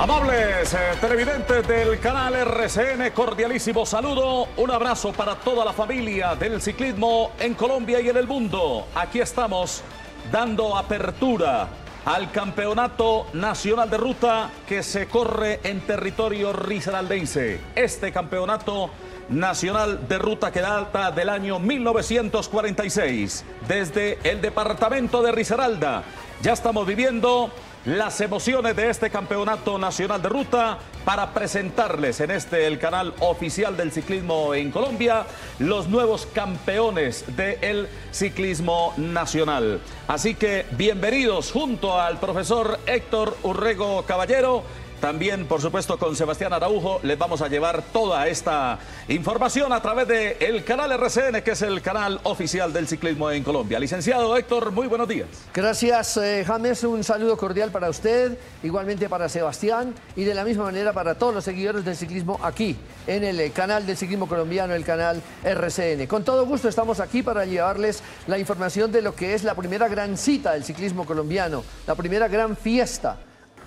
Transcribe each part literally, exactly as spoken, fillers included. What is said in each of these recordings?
Amables eh, televidentes del canal R C N, cordialísimo saludo, un abrazo para toda la familia del ciclismo en Colombia y en el mundo. Aquí estamos dando apertura al Campeonato Nacional de Ruta que se corre en territorio risaraldense. Este Campeonato Nacional de Ruta que data del año mil novecientos cuarenta y seis. Desde el departamento de Risaralda ya estamos viviendo las emociones de este Campeonato Nacional de Ruta para presentarles en este el canal oficial del ciclismo en Colombia los nuevos campeones del ciclismo nacional. Así que bienvenidos junto al profesor Héctor Urrego Caballero. También, por supuesto, con Sebastián Araujo les vamos a llevar toda esta información a través del canal R C N, que es el canal oficial del ciclismo en Colombia. Licenciado Héctor, muy buenos días. Gracias, eh, James. Un saludo cordial para usted, igualmente para Sebastián y de la misma manera para todos los seguidores del ciclismo aquí, en el canal del ciclismo colombiano, el canal R C N. Con todo gusto estamos aquí para llevarles la información de lo que es la primera gran cita del ciclismo colombiano, la primera gran fiesta.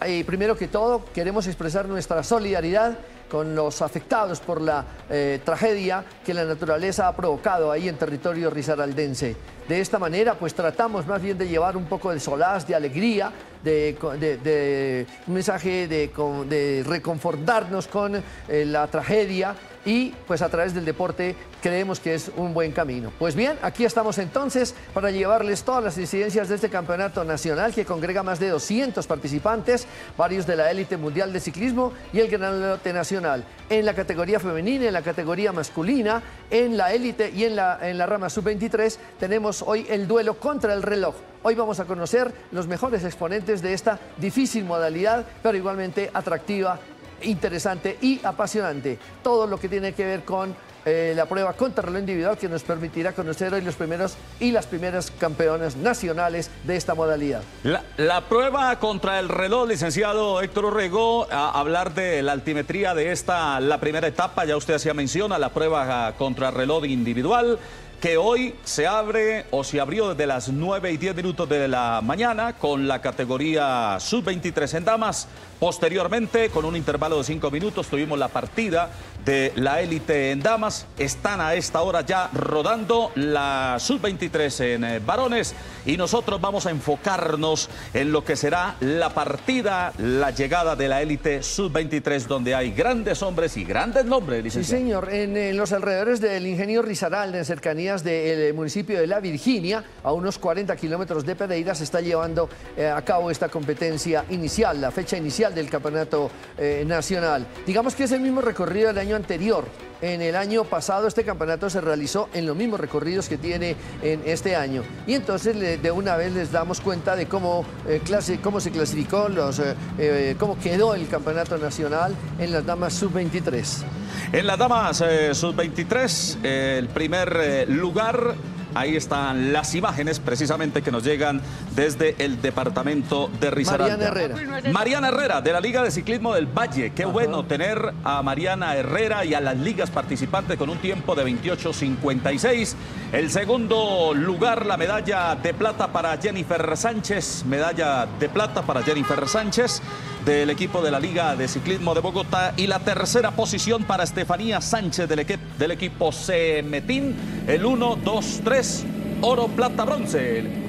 Y primero que todo, queremos expresar nuestra solidaridad con los afectados por la eh, tragedia que la naturaleza ha provocado ahí en territorio risaraldense. De esta manera, pues tratamos más bien de llevar un poco de solaz, de alegría, de, de, de un mensaje de, de reconfortarnos con eh, la tragedia y pues a través del deporte creemos que es un buen camino. Pues bien, aquí estamos entonces para llevarles todas las incidencias de este campeonato nacional que congrega más de doscientos participantes, varios de la élite mundial de ciclismo y el Campeonato Nacional en la categoría femenina, en la categoría masculina, en la élite y en la, en la rama sub veintitrés. Tenemos hoy el duelo contra el reloj. Hoy vamos a conocer los mejores exponentes de esta difícil modalidad, pero igualmente atractiva, interesante y apasionante. Todo lo que tiene que ver con eh, la prueba contrarreloj individual que nos permitirá conocer hoy los primeros y las primeras campeonas nacionales de esta modalidad. La, la prueba contra el reloj, licenciado Héctor Urrego, a hablar de la altimetría de esta, la primera etapa, ya usted hacía menciona, la prueba contrarreloj individual, que hoy se abre o se abrió desde las nueve y diez minutos de la mañana con la categoría sub veintitrés en damas. Posteriormente, con un intervalo de cinco minutos, tuvimos la partida de la élite en damas. Están a esta hora ya rodando la sub veintitrés en eh, varones y nosotros vamos a enfocarnos en lo que será la partida, la llegada de la élite sub veintitrés, donde hay grandes hombres y grandes nombres, licenciado. Sí, señor. En, en los alrededores del Ingenio Rizaral, en cercanías del municipio de La Virginia, a unos cuarenta kilómetros de Pereira, se está llevando eh, a cabo esta competencia inicial, la fecha inicial del campeonato eh, nacional. Digamos que es el mismo recorrido del año anterior. En el año pasado este campeonato se realizó en los mismos recorridos que tiene en este año. Y entonces de una vez les damos cuenta de cómo, eh, clase, cómo se clasificó, los, eh, eh, cómo quedó el campeonato nacional en las damas sub veintitrés. En las damas eh, sub veintitrés, eh, el primer eh, lugar. Ahí están las imágenes precisamente que nos llegan desde el departamento de Risaralda. Mariana Herrera. Mariana Herrera, de la Liga de Ciclismo del Valle. Qué Ajá. bueno tener a Mariana Herrera y a las ligas participantes con un tiempo de veintiocho cincuenta y seis. El segundo lugar, la medalla de plata para Jennifer Sánchez. Medalla de plata para Jennifer Sánchez, del equipo de la Liga de Ciclismo de Bogotá. Y la tercera posición para Estefanía Sánchez del, equi del equipo C M Team. El uno, dos, tres, oro, plata, bronce.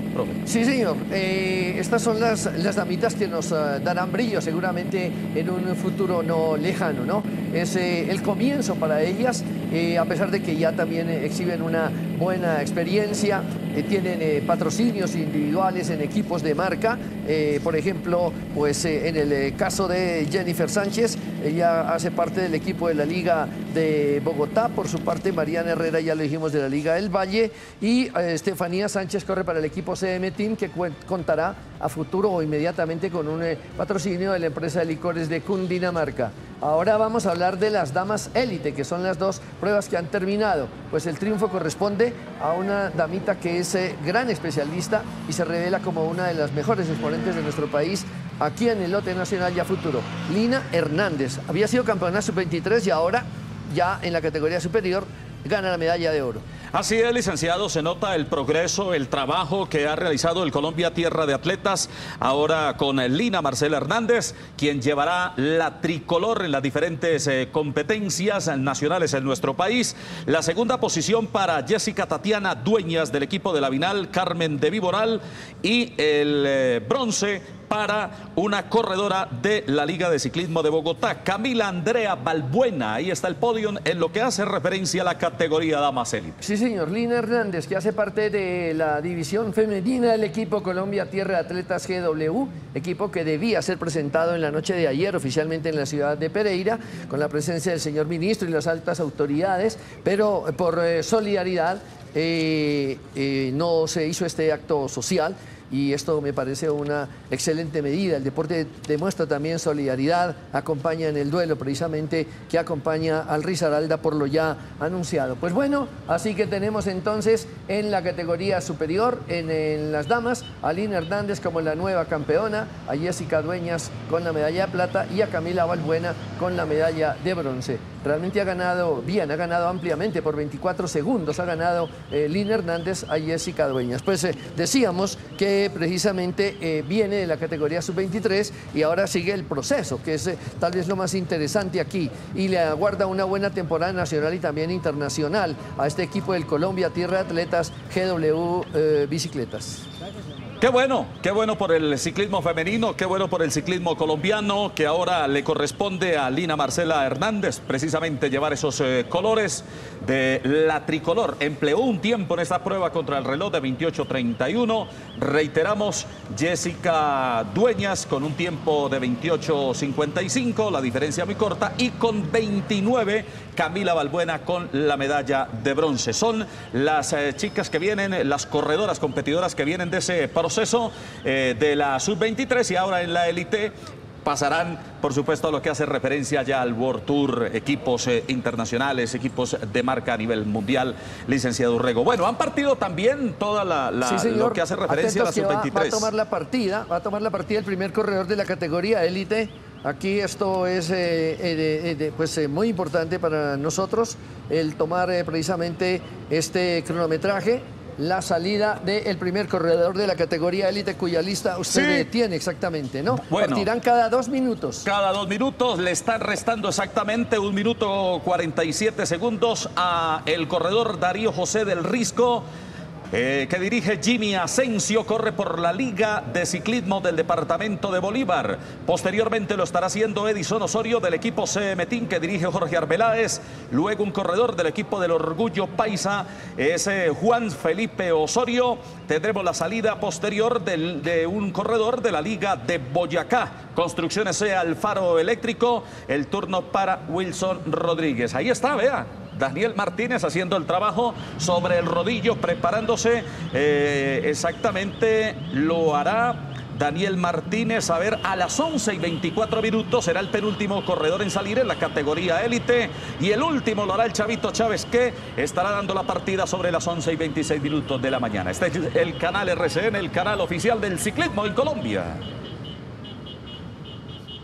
Sí, señor. Eh, estas son las, las damitas que nos uh, darán brillo seguramente en un futuro no lejano, ¿no? Es eh, el comienzo para ellas, eh, a pesar de que ya también eh, exhiben una buena experiencia, eh, tienen eh, patrocinios individuales en equipos de marca. Eh, por ejemplo, pues eh, en el eh, caso de Jennifer Sánchez, ella hace parte del equipo de la Liga de Bogotá. Por su parte, Mariana Herrera, ya lo dijimos, de la Liga del Valle. Y eh, Estefanía Sánchez corre para el equipo C M Team, que contará a futuro o inmediatamente con un eh, patrocinio de la empresa de licores de Cundinamarca. Ahora vamos a hablar de las damas élite, que son las dos pruebas que han terminado. Pues el triunfo corresponde a una damita que es eh, gran especialista y se revela como una de las mejores exponentes de nuestro país aquí en el lote nacional ya futuro. Lina Hernández había sido campeona sub veintitrés y ahora ya en la categoría superior gana la medalla de oro. Así es, licenciado, se nota el progreso, el trabajo que ha realizado el Colombia Tierra de Atletas, ahora con Lina Marcela Hernández, quien llevará la tricolor en las diferentes eh, competencias nacionales en nuestro país. La segunda posición para Jessica Tatiana Dueñas del equipo de la Vinal, Carmen de Viboral, y el eh, bronce para una corredora de la Liga de Ciclismo de Bogotá, Camila Andrea Balbuena. Ahí está el podio en lo que hace referencia a la categoría damas élite. Sí, señor. Lina Hernández, que hace parte de la división femenina del equipo Colombia Tierra de Atletas G W, equipo que debía ser presentado en la noche de ayer oficialmente en la ciudad de Pereira, con la presencia del señor ministro y las altas autoridades, pero por eh, solidaridad eh, eh, no se hizo este acto social. Y esto me parece una excelente medida. El deporte demuestra también solidaridad, acompaña en el duelo precisamente que acompaña al Risaralda por lo ya anunciado. Pues bueno, así que tenemos entonces en la categoría superior, en, en las damas, a Lina Hernández como la nueva campeona, a Jessica Dueñas con la medalla de plata y a Camila Balbuena con la medalla de bronce. Realmente ha ganado bien, ha ganado ampliamente, por veinticuatro segundos ha ganado eh, Lina Hernández a Jessica Dueñas. Pues eh, decíamos que precisamente eh, viene de la categoría sub veintitrés y ahora sigue el proceso, que es eh, tal vez lo más interesante aquí, y le aguarda una buena temporada nacional y también internacional a este equipo del Colombia Tierra de Atletas G W eh, Bicicletas. Qué bueno, qué bueno por el ciclismo femenino, qué bueno por el ciclismo colombiano, que ahora le corresponde a Lina Marcela Hernández precisamente llevar esos eh, colores de la tricolor. Empleó un tiempo en esta prueba contra el reloj de veintiocho treinta y uno. Reiteramos, Jessica Dueñas con un tiempo de veintiocho cincuenta y cinco, la diferencia muy corta, y con veintinueve Camila Balbuena con la medalla de bronce. Son las eh, chicas que vienen, las corredoras competidoras que vienen de ese proceso. proceso eh, de la sub veintitrés, y ahora en la élite pasarán, por supuesto, a lo que hace referencia ya al World Tour, equipos eh, internacionales, equipos de marca a nivel mundial, licenciado Urrego. Bueno, han partido también toda la, la sí, señor, lo que hace referencia a la sub veintitrés. Va, va a tomar la partida, va a tomar la partida el primer corredor de la categoría élite. Aquí esto es eh, eh, eh, pues, eh, muy importante para nosotros, el tomar eh, precisamente este cronometraje. La salida del primer corredor de la categoría élite, cuya lista usted sí tiene exactamente, ¿no? Bueno, partirán cada dos minutos. Cada dos minutos le están restando exactamente un minuto cuarenta y siete segundos a el corredor Darío José del Risco, eh, que dirige Jimmy Asensio, corre por la Liga de Ciclismo del Departamento de Bolívar. Posteriormente lo estará haciendo Edison Osorio del equipo C M Team, que dirige Jorge Arbeláez. Luego un corredor del equipo del Orgullo Paisa es eh, Juan Felipe Osorio. Tendremos la salida posterior del, de un corredor de la Liga de Boyacá, Construcciones C. Alfaro Eléctrico. El turno para Wilson Rodríguez. Ahí está, vea, Daniel Martínez haciendo el trabajo sobre el rodillo, preparándose. Eh, exactamente lo hará Daniel Martínez. A ver, a las once y veinticuatro minutos será el penúltimo corredor en salir en la categoría élite, y el último lo hará el Chavito Chávez, que estará dando la partida sobre las once y veintiséis minutos de la mañana. Este es el canal R C N, el canal oficial del ciclismo en Colombia.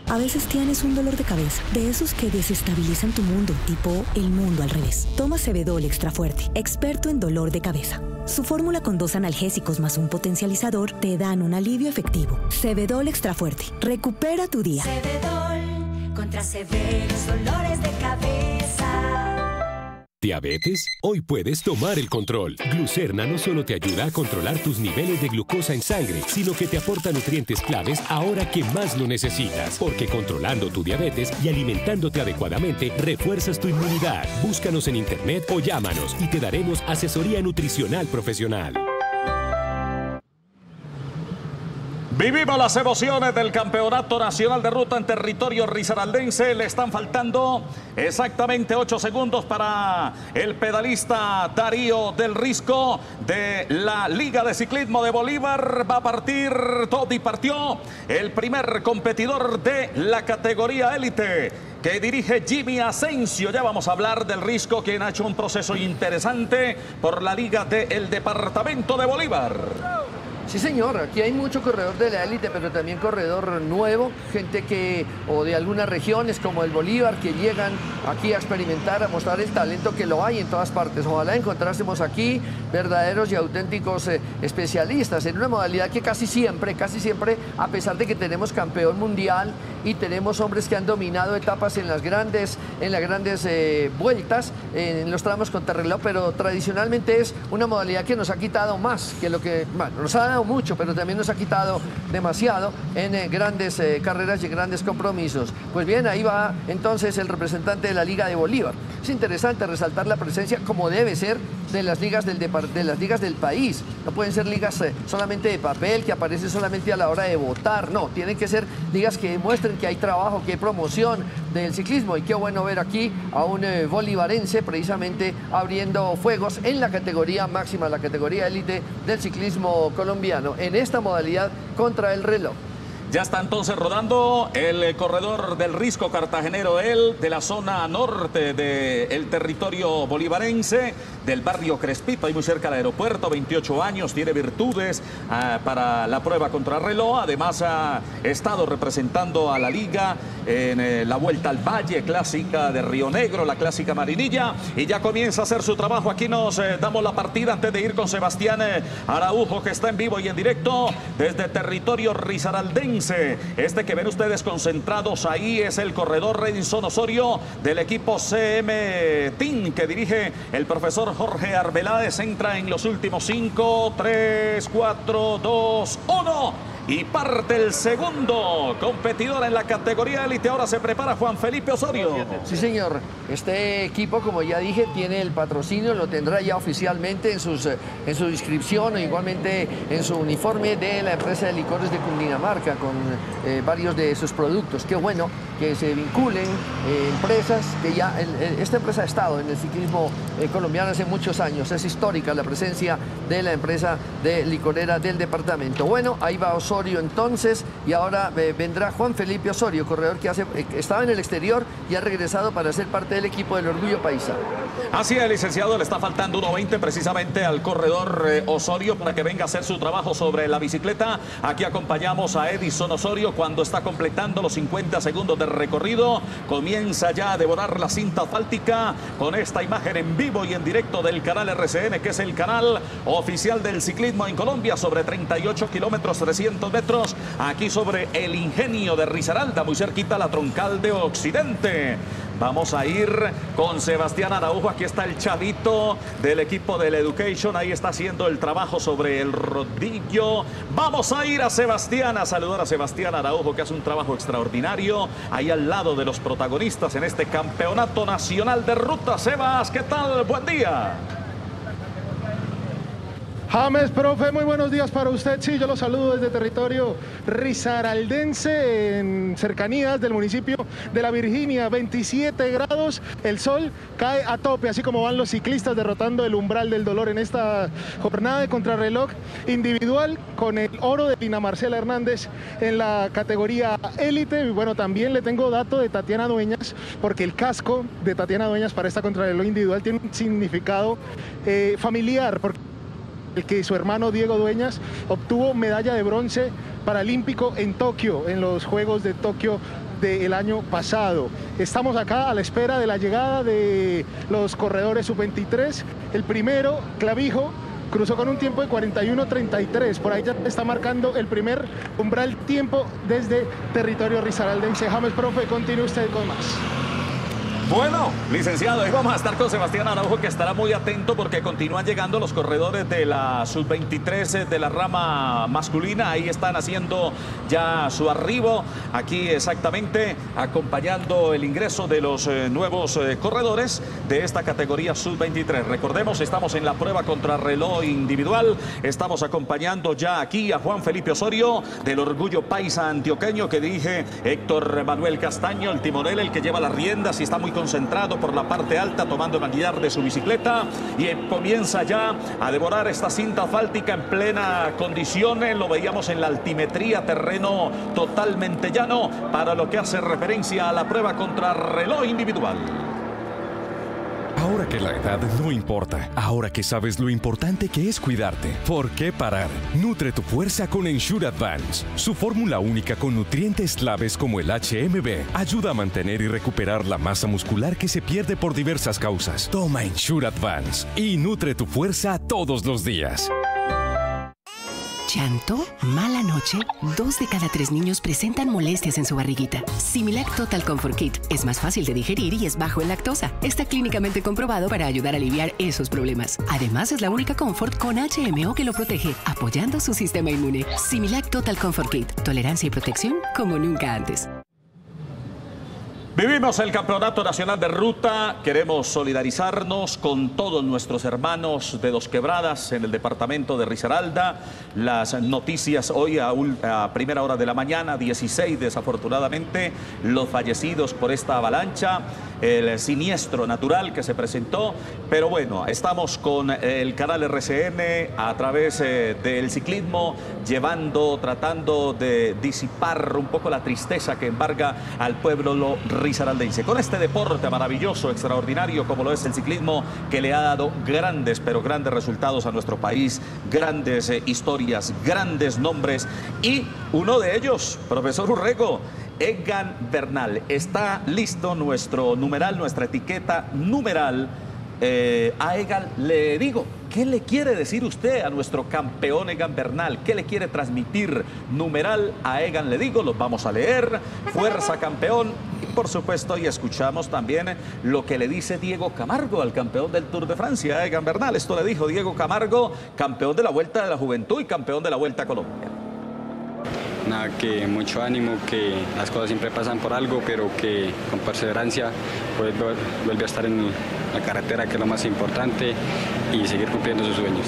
A veces tienes un dolor de cabeza, de esos que desestabilizan tu mundo, tipo el mundo al revés. Toma Cebedol Extra Fuerte, experto en dolor de cabeza. Su fórmula con dos analgésicos más un potencializador te dan un alivio efectivo. Cebedol Extra Fuerte, recupera tu día. Cebedol, contra severos dolores de cabeza. ¿Diabetes? Hoy puedes tomar el control. Glucerna no solo te ayuda a controlar tus niveles de glucosa en sangre, sino que te aporta nutrientes claves ahora que más lo necesitas. Porque controlando tu diabetes y alimentándote adecuadamente, refuerzas tu inmunidad. Búscanos en internet o llámanos y te daremos asesoría nutricional profesional. Vivimos las emociones del Campeonato Nacional de Ruta en territorio risaraldense. Le están faltando exactamente ocho segundos para el pedalista Darío del Risco de la Liga de Ciclismo de Bolívar. Va a partir todo y partió el primer competidor de la categoría élite, que dirige Jimmy Asensio. Ya vamos a hablar del Risco, quien ha hecho un proceso interesante por la Liga del Departamento de Bolívar. Sí, señor, aquí hay mucho corredor de la élite, pero también corredor nuevo, gente que, o de algunas regiones como el Bolívar, que llegan aquí a experimentar, a mostrar el talento que lo hay en todas partes. Ojalá encontrásemos aquí verdaderos y auténticos eh, especialistas en una modalidad que casi siempre, casi siempre, a pesar de que tenemos campeón mundial y tenemos hombres que han dominado etapas en las grandes, en las grandes eh, vueltas, en los tramos contrarreloj, pero tradicionalmente es una modalidad que nos ha quitado más que lo que, bueno, nos ha dado mucho, pero también nos ha quitado demasiado en eh, grandes eh, carreras y grandes compromisos. Pues bien, ahí va entonces el representante de la Liga de Bolívar. Es interesante resaltar la presencia, como debe ser, de las ligas del, de las ligas del país. No pueden ser ligas eh, solamente de papel, que aparecen solamente a la hora de votar. No, tienen que ser ligas que demuestren que hay trabajo, que hay promoción del ciclismo. Y qué bueno ver aquí a un eh, bolivarense precisamente abriendo fuegos en la categoría máxima, la categoría élite del ciclismo colombiano, en esta modalidad contra el reloj. Ya está entonces rodando el corredor del Risco Cartagenero, él de la zona norte del territorio bolivarense, del barrio Crespito, ahí muy cerca del aeropuerto, veintiocho años, tiene virtudes uh, para la prueba contrarreloj, además ha estado representando a la liga en eh, la Vuelta al Valle, clásica de Río Negro, la clásica Marinilla, y ya comienza a hacer su trabajo. Aquí nos eh, damos la partida antes de ir con Sebastián eh, Araujo, que está en vivo y en directo desde territorio risaraldense. Este que ven ustedes concentrados ahí es el corredor Renson Osorio del equipo C M Team que dirige el profesor Jorge Arbeláez. Entra en los últimos cinco, tres, cuatro, dos, uno y parte el segundo competidor en la categoría élite. Ahora se prepara Juan Felipe Osorio. Sí, señor. Este equipo, como ya dije, tiene el patrocinio, lo tendrá ya oficialmente en, sus, en su inscripción, e igualmente en su uniforme de la empresa de licores de Cundinamarca, con eh, varios de sus productos. Qué bueno que se vinculen eh, empresas, que ya el, esta empresa ha estado en el ciclismo eh, colombiano hace muchos años. Es histórica la presencia de la empresa de licorera del departamento. Bueno, ahí va Osorio entonces, y ahora eh, vendrá Juan Felipe Osorio, corredor que hace, eh, estaba en el exterior y ha regresado para ser parte del equipo del Orgullo Paisa. Así es, licenciado, le está faltando uno veinte precisamente al corredor eh, Osorio para que venga a hacer su trabajo sobre la bicicleta. Aquí acompañamos a Edison Osorio cuando está completando los cincuenta segundos de recorrido. Comienza ya a devorar la cinta asfáltica con esta imagen en vivo y en directo del canal R C N, que es el canal oficial del ciclismo en Colombia, sobre treinta y ocho kilómetros, trescientos metros, aquí sobre el Ingenio de Risaralda, muy cerquita a la troncal de Occidente. Vamos a ir con Sebastián Araujo. Aquí está el chavito del equipo del Education. Ahí está haciendo el trabajo sobre el rodillo. Vamos a ir a Sebastián, a saludar a Sebastián Araujo, que hace un trabajo extraordinario ahí al lado de los protagonistas en este campeonato nacional de ruta. Sebas, ¿qué tal? Buen día. James, profe, muy buenos días para usted. Sí, yo los saludo desde territorio risaraldense, en cercanías del municipio de La Virginia. veintisiete grados, el sol cae a tope, así como van los ciclistas derrotando el umbral del dolor en esta jornada de contrarreloj individual, con el oro de Lina Marcela Hernández en la categoría élite. Y bueno, también le tengo dato de Tatiana Dueñas, porque el casco de Tatiana Dueñas para esta contrarreloj individual tiene un significado eh, familiar, porque el que su hermano Diego Dueñas obtuvo medalla de bronce paralímpico en Tokio, en los Juegos de Tokio del año pasado. Estamos acá a la espera de la llegada de los corredores sub veintitrés. El primero, Clavijo, cruzó con un tiempo de cuarenta y uno treinta y tres. Por ahí ya está marcando el primer umbral tiempo desde territorio risaraldense. James, profe, continúe usted con más. Bueno, licenciado, ahí vamos a estar con Sebastián Araujo, que estará muy atento porque continúan llegando los corredores de la sub veintitrés de la rama masculina. Ahí están haciendo ya su arribo, aquí exactamente acompañando el ingreso de los eh, nuevos eh, corredores de esta categoría sub veintitrés. Recordemos, estamos en la prueba contrarreloj individual. Estamos acompañando ya aquí a Juan Felipe Osorio del Orgullo Paisa antioqueño, que dirige Héctor Manuel Castaño, el timonel, el que lleva las riendas, y está muy concentrado por la parte alta, tomando el manillar de su bicicleta, y comienza ya a devorar esta cinta asfáltica en plena condición. Lo veíamos en la altimetría, terreno totalmente llano para lo que hace referencia a la prueba contrarreloj individual. Ahora que la edad no importa, ahora que sabes lo importante que es cuidarte, ¿por qué parar? Nutre tu fuerza con Ensure Advance. Su fórmula única con nutrientes claves como el H M B ayuda a mantener y recuperar la masa muscular que se pierde por diversas causas. Toma Ensure Advance y nutre tu fuerza todos los días. Llanto, mala noche, dos de cada tres niños presentan molestias en su barriguita. Similac Total Comfort Kit es más fácil de digerir y es bajo en lactosa. Está clínicamente comprobado para ayudar a aliviar esos problemas. Además, es la única Comfort con H M O que lo protege, apoyando su sistema inmune. Similac Total Comfort Kit, tolerancia y protección como nunca antes. Vivimos el Campeonato Nacional de Ruta, queremos solidarizarnos con todos nuestros hermanos de Dos Quebradas en el departamento de Risaralda. Las noticias hoy a, a primera hora de la mañana, dieciséis desafortunadamente, los fallecidos por esta avalancha, el siniestro natural que se presentó. Pero bueno, estamos con el canal R C N a través eh, del ciclismo, llevando, tratando de disipar un poco la tristeza que embarga al pueblo lo risaraldense, con este deporte maravilloso, extraordinario como lo es el ciclismo, que le ha dado grandes, pero grandes resultados a nuestro país, grandes eh, historias, grandes nombres, y uno de ellos, profesor Urrego, Egan Bernal. Está listo nuestro numeral, nuestra etiqueta numeral. Eh, a Egan le digo, ¿qué le quiere decir usted a nuestro campeón Egan Bernal? ¿Qué le quiere transmitir? Numeral a Egan le digo, los vamos a leer. Fuerza, campeón. Y por supuesto, y escuchamos también lo que le dice Diego Camargo al campeón del Tour de Francia, Egan Bernal. Esto le dijo Diego Camargo, campeón de la Vuelta de la Juventud y campeón de la Vuelta a Colombia. Nada, que mucho ánimo, que las cosas siempre pasan por algo, pero que con perseverancia vuelve, vuelve a estar en la carretera, que es lo más importante, y seguir cumpliendo sus sueños.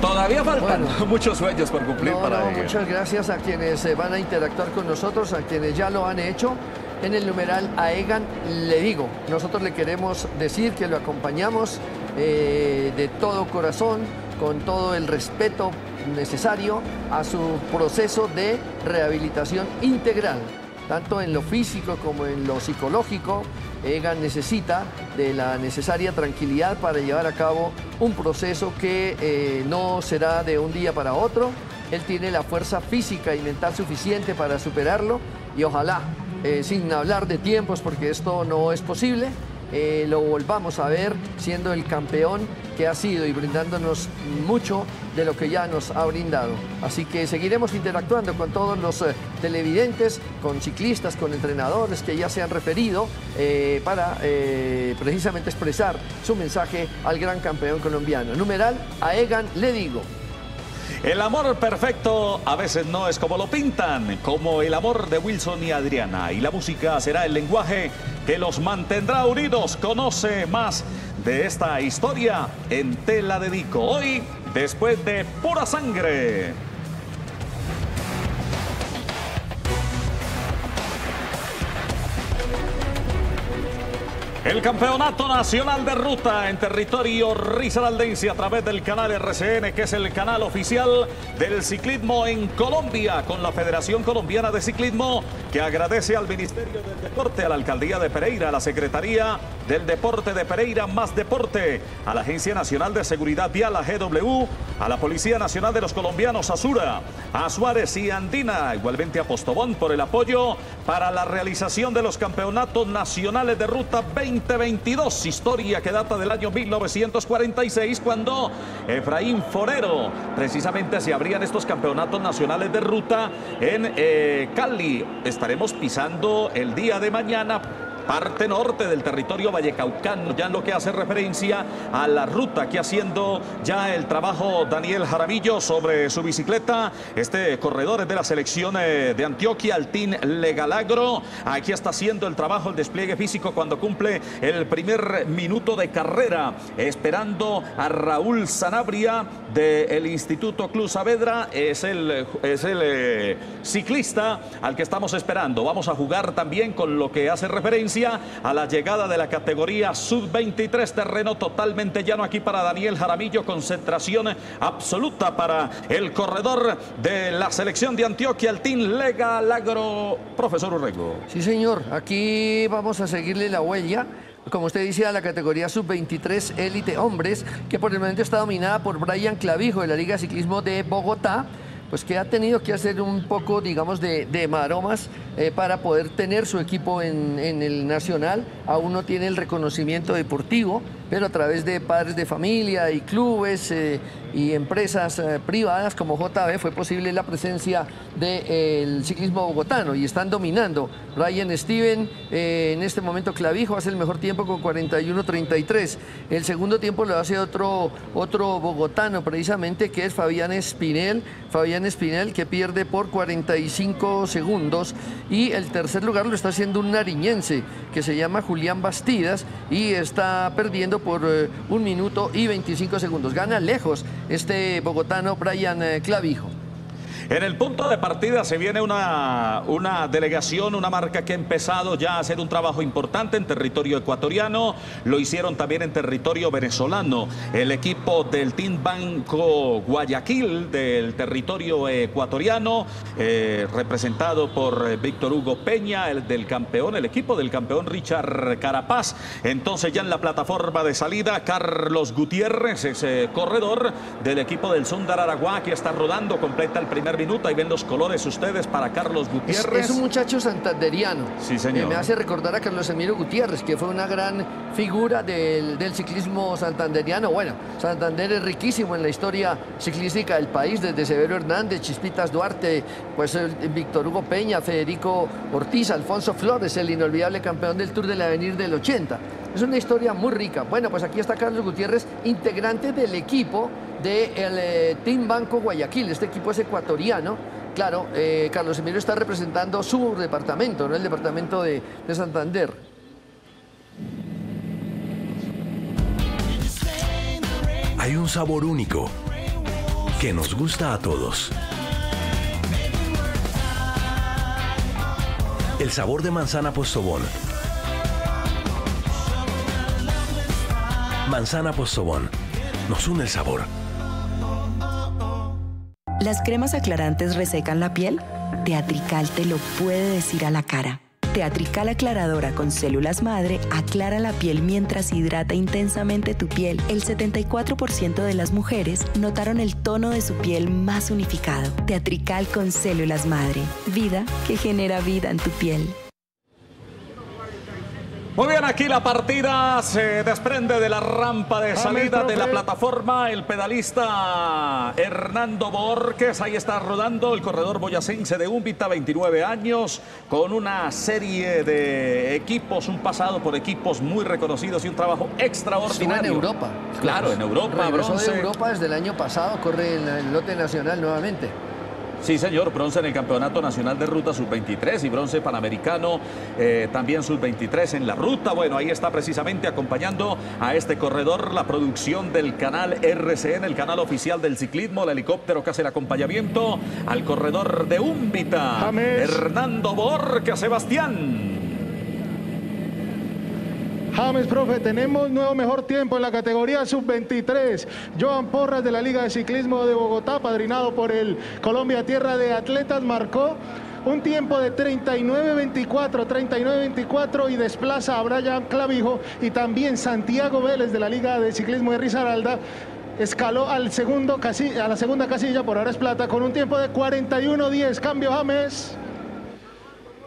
Todavía faltan bueno, muchos sueños por cumplir. No, para no, muchas gracias a quienes van a interactuar con nosotros, a quienes ya lo han hecho. En el numeral a Egan le digo, nosotros le queremos decir que lo acompañamos eh, de todo corazón, con todo el respeto necesario a su proceso de rehabilitación integral, tanto en lo físico como en lo psicológico. Egan necesita de la necesaria tranquilidad para llevar a cabo un proceso que eh, no será de un día para otro. Él tiene la fuerza física y mental suficiente para superarlo y ojalá, eh, sin hablar de tiempos porque esto no es posible, Eh, lo volvamos a ver siendo el campeón que ha sido y brindándonos mucho de lo que ya nos ha brindado. Así que seguiremos interactuando con todos los eh, televidentes, con ciclistas, con entrenadores que ya se han referido eh, para eh, precisamente expresar su mensaje al gran campeón colombiano. Numeral a Egan le digo. El amor perfecto a veces no es como lo pintan, como el amor de Wilson y Adriana. Y la música será el lenguaje que los mantendrá unidos. Conoce más de esta historia en Te la Dedico, hoy después de Pura Sangre. El Campeonato Nacional de Ruta en territorio risaraldense a través del canal R C N, que es el canal oficial del ciclismo en Colombia, con la Federación Colombiana de Ciclismo, que agradece al Ministerio del Deporte, a la Alcaldía de Pereira, a la Secretaría del Deporte de Pereira, Más Deporte, a la Agencia Nacional de Seguridad Vial, a G W, a la Policía Nacional de los Colombianos, Azura, a Suárez y Andina, igualmente a Postobón, por el apoyo para la realización de los Campeonatos Nacionales de Ruta veinte veintidós, historia que data del año mil novecientos cuarenta y seis, cuando Efraín Forero, precisamente se abrían estos campeonatos nacionales de ruta en eh, Cali. Estaremos pisando el día de mañana parte norte del territorio vallecaucano, ya en lo que hace referencia a la ruta, que haciendo ya el trabajo Daniel Jaramillo sobre su bicicleta. Este corredor es de la selección de Antioquia, el Team Legalagro. Aquí está haciendo el trabajo, el despliegue físico cuando cumple el primer minuto de carrera, esperando a Raúl Sanabria del Instituto Club Saavedra. Es el, es el eh, ciclista al que estamos esperando. Vamos a jugar también con lo que hace referencia a la llegada de la categoría sub veintitrés, terreno totalmente llano aquí para Daniel Jaramillo, concentración absoluta para el corredor de la selección de Antioquia, el Team Legalagro, profesor Urrego. Sí, señor, aquí vamos a seguirle la huella como usted dice, a la categoría sub veintitrés élite hombres, que por el momento está dominada por Brian Clavijo de la Liga de Ciclismo de Bogotá, pues que ha tenido que hacer un poco, digamos, de, de maromas eh, para poder tener su equipo en, en el nacional. Aún no tiene el reconocimiento deportivo, pero a través de padres de familia y clubes eh, y empresas eh, privadas como J B fue posible la presencia del de, eh, ciclismo bogotano, y están dominando. Ryan Steven, eh, en este momento Clavijo, hace el mejor tiempo con cuarenta y uno treinta y tres. El segundo tiempo lo hace otro, otro bogotano precisamente, que es Fabián Espinel. Fabián Espinel, que pierde por cuarenta y cinco segundos. Y el tercer lugar lo está haciendo un nariñense que se llama Julián Bastidas y está perdiendo por eh, un minuto y veinticinco segundos. Gana lejos este bogotano Brian eh, Clavijo. En el punto de partida se viene una, una delegación, una marca que ha empezado ya a hacer un trabajo importante en territorio ecuatoriano, lo hicieron también en territorio venezolano. El equipo del Team Banco Guayaquil del territorio ecuatoriano, eh, representado por Víctor Hugo Peña, el del campeón, el equipo del campeón Richard Carapaz. Entonces ya en la plataforma de salida, Carlos Gutiérrez, ese corredor del equipo del Sundar Araguá, que está rodando, completa el primer minuto. Ahí ven los colores ustedes para Carlos Gutiérrez. Es, es un muchacho santanderiano. Sí, señor. Eh, me hace recordar a Carlos Emilio Gutiérrez, que fue una gran figura del, del ciclismo santanderiano. Bueno, Santander es riquísimo en la historia ciclística del país, desde Severo Hernández, Chispitas Duarte, pues el, el Víctor Hugo Peña, Federico Ortiz, Alfonso Flores, el inolvidable campeón del Tour del Avenir del ochenta. Es una historia muy rica. Bueno, pues aquí está Carlos Gutiérrez, integrante del equipo del eh, Team Banco Guayaquil. Este equipo es ecuatoriano. Claro, eh, Carlos Emilio está representando su departamento, ¿no? El departamento de, de Santander. Hay un sabor único que nos gusta a todos. El sabor de manzana postobón. Manzana postobón. Nos une el sabor. ¿Las cremas aclarantes resecan la piel? Teatrical te lo puede decir a la cara. Teatrical aclaradora con células madre aclara la piel mientras hidrata intensamente tu piel. El setenta y cuatro por ciento de las mujeres notaron el tono de su piel más unificado. Teatrical con células madre. Vida que genera vida en tu piel. Muy bien, aquí la partida se desprende de la rampa de salida de la plataforma. El pedalista Hernando Borges, ahí está rodando el corredor boyacense de Úmbita, veintinueve años, con una serie de equipos, un pasado por equipos muy reconocidos y un trabajo extraordinario. En Europa. Claro, en Europa. Regresó de Europa desde el año pasado, corre el, el lote nacional nuevamente. Sí, señor, bronce en el Campeonato Nacional de Ruta sub veintitrés y bronce Panamericano, eh, también sub veintitrés en la ruta. Bueno, ahí está precisamente acompañando a este corredor la producción del canal R C N, el canal oficial del ciclismo, el helicóptero que hace el acompañamiento al corredor de Úmbita, James. Hernando Borges, Sebastián. James, profe, tenemos nuevo mejor tiempo en la categoría sub veintitrés. Joan Porras de la Liga de Ciclismo de Bogotá, padrinado por el Colombia Tierra de Atletas, marcó un tiempo de treinta y nueve veinticuatro, treinta y nueve veinticuatro, y desplaza a Brian Clavijo. Y también Santiago Vélez de la Liga de Ciclismo de Risaralda escaló al segundo casilla, a la segunda casilla, por ahora es plata, con un tiempo de cuarenta y uno diez. Cambio, James.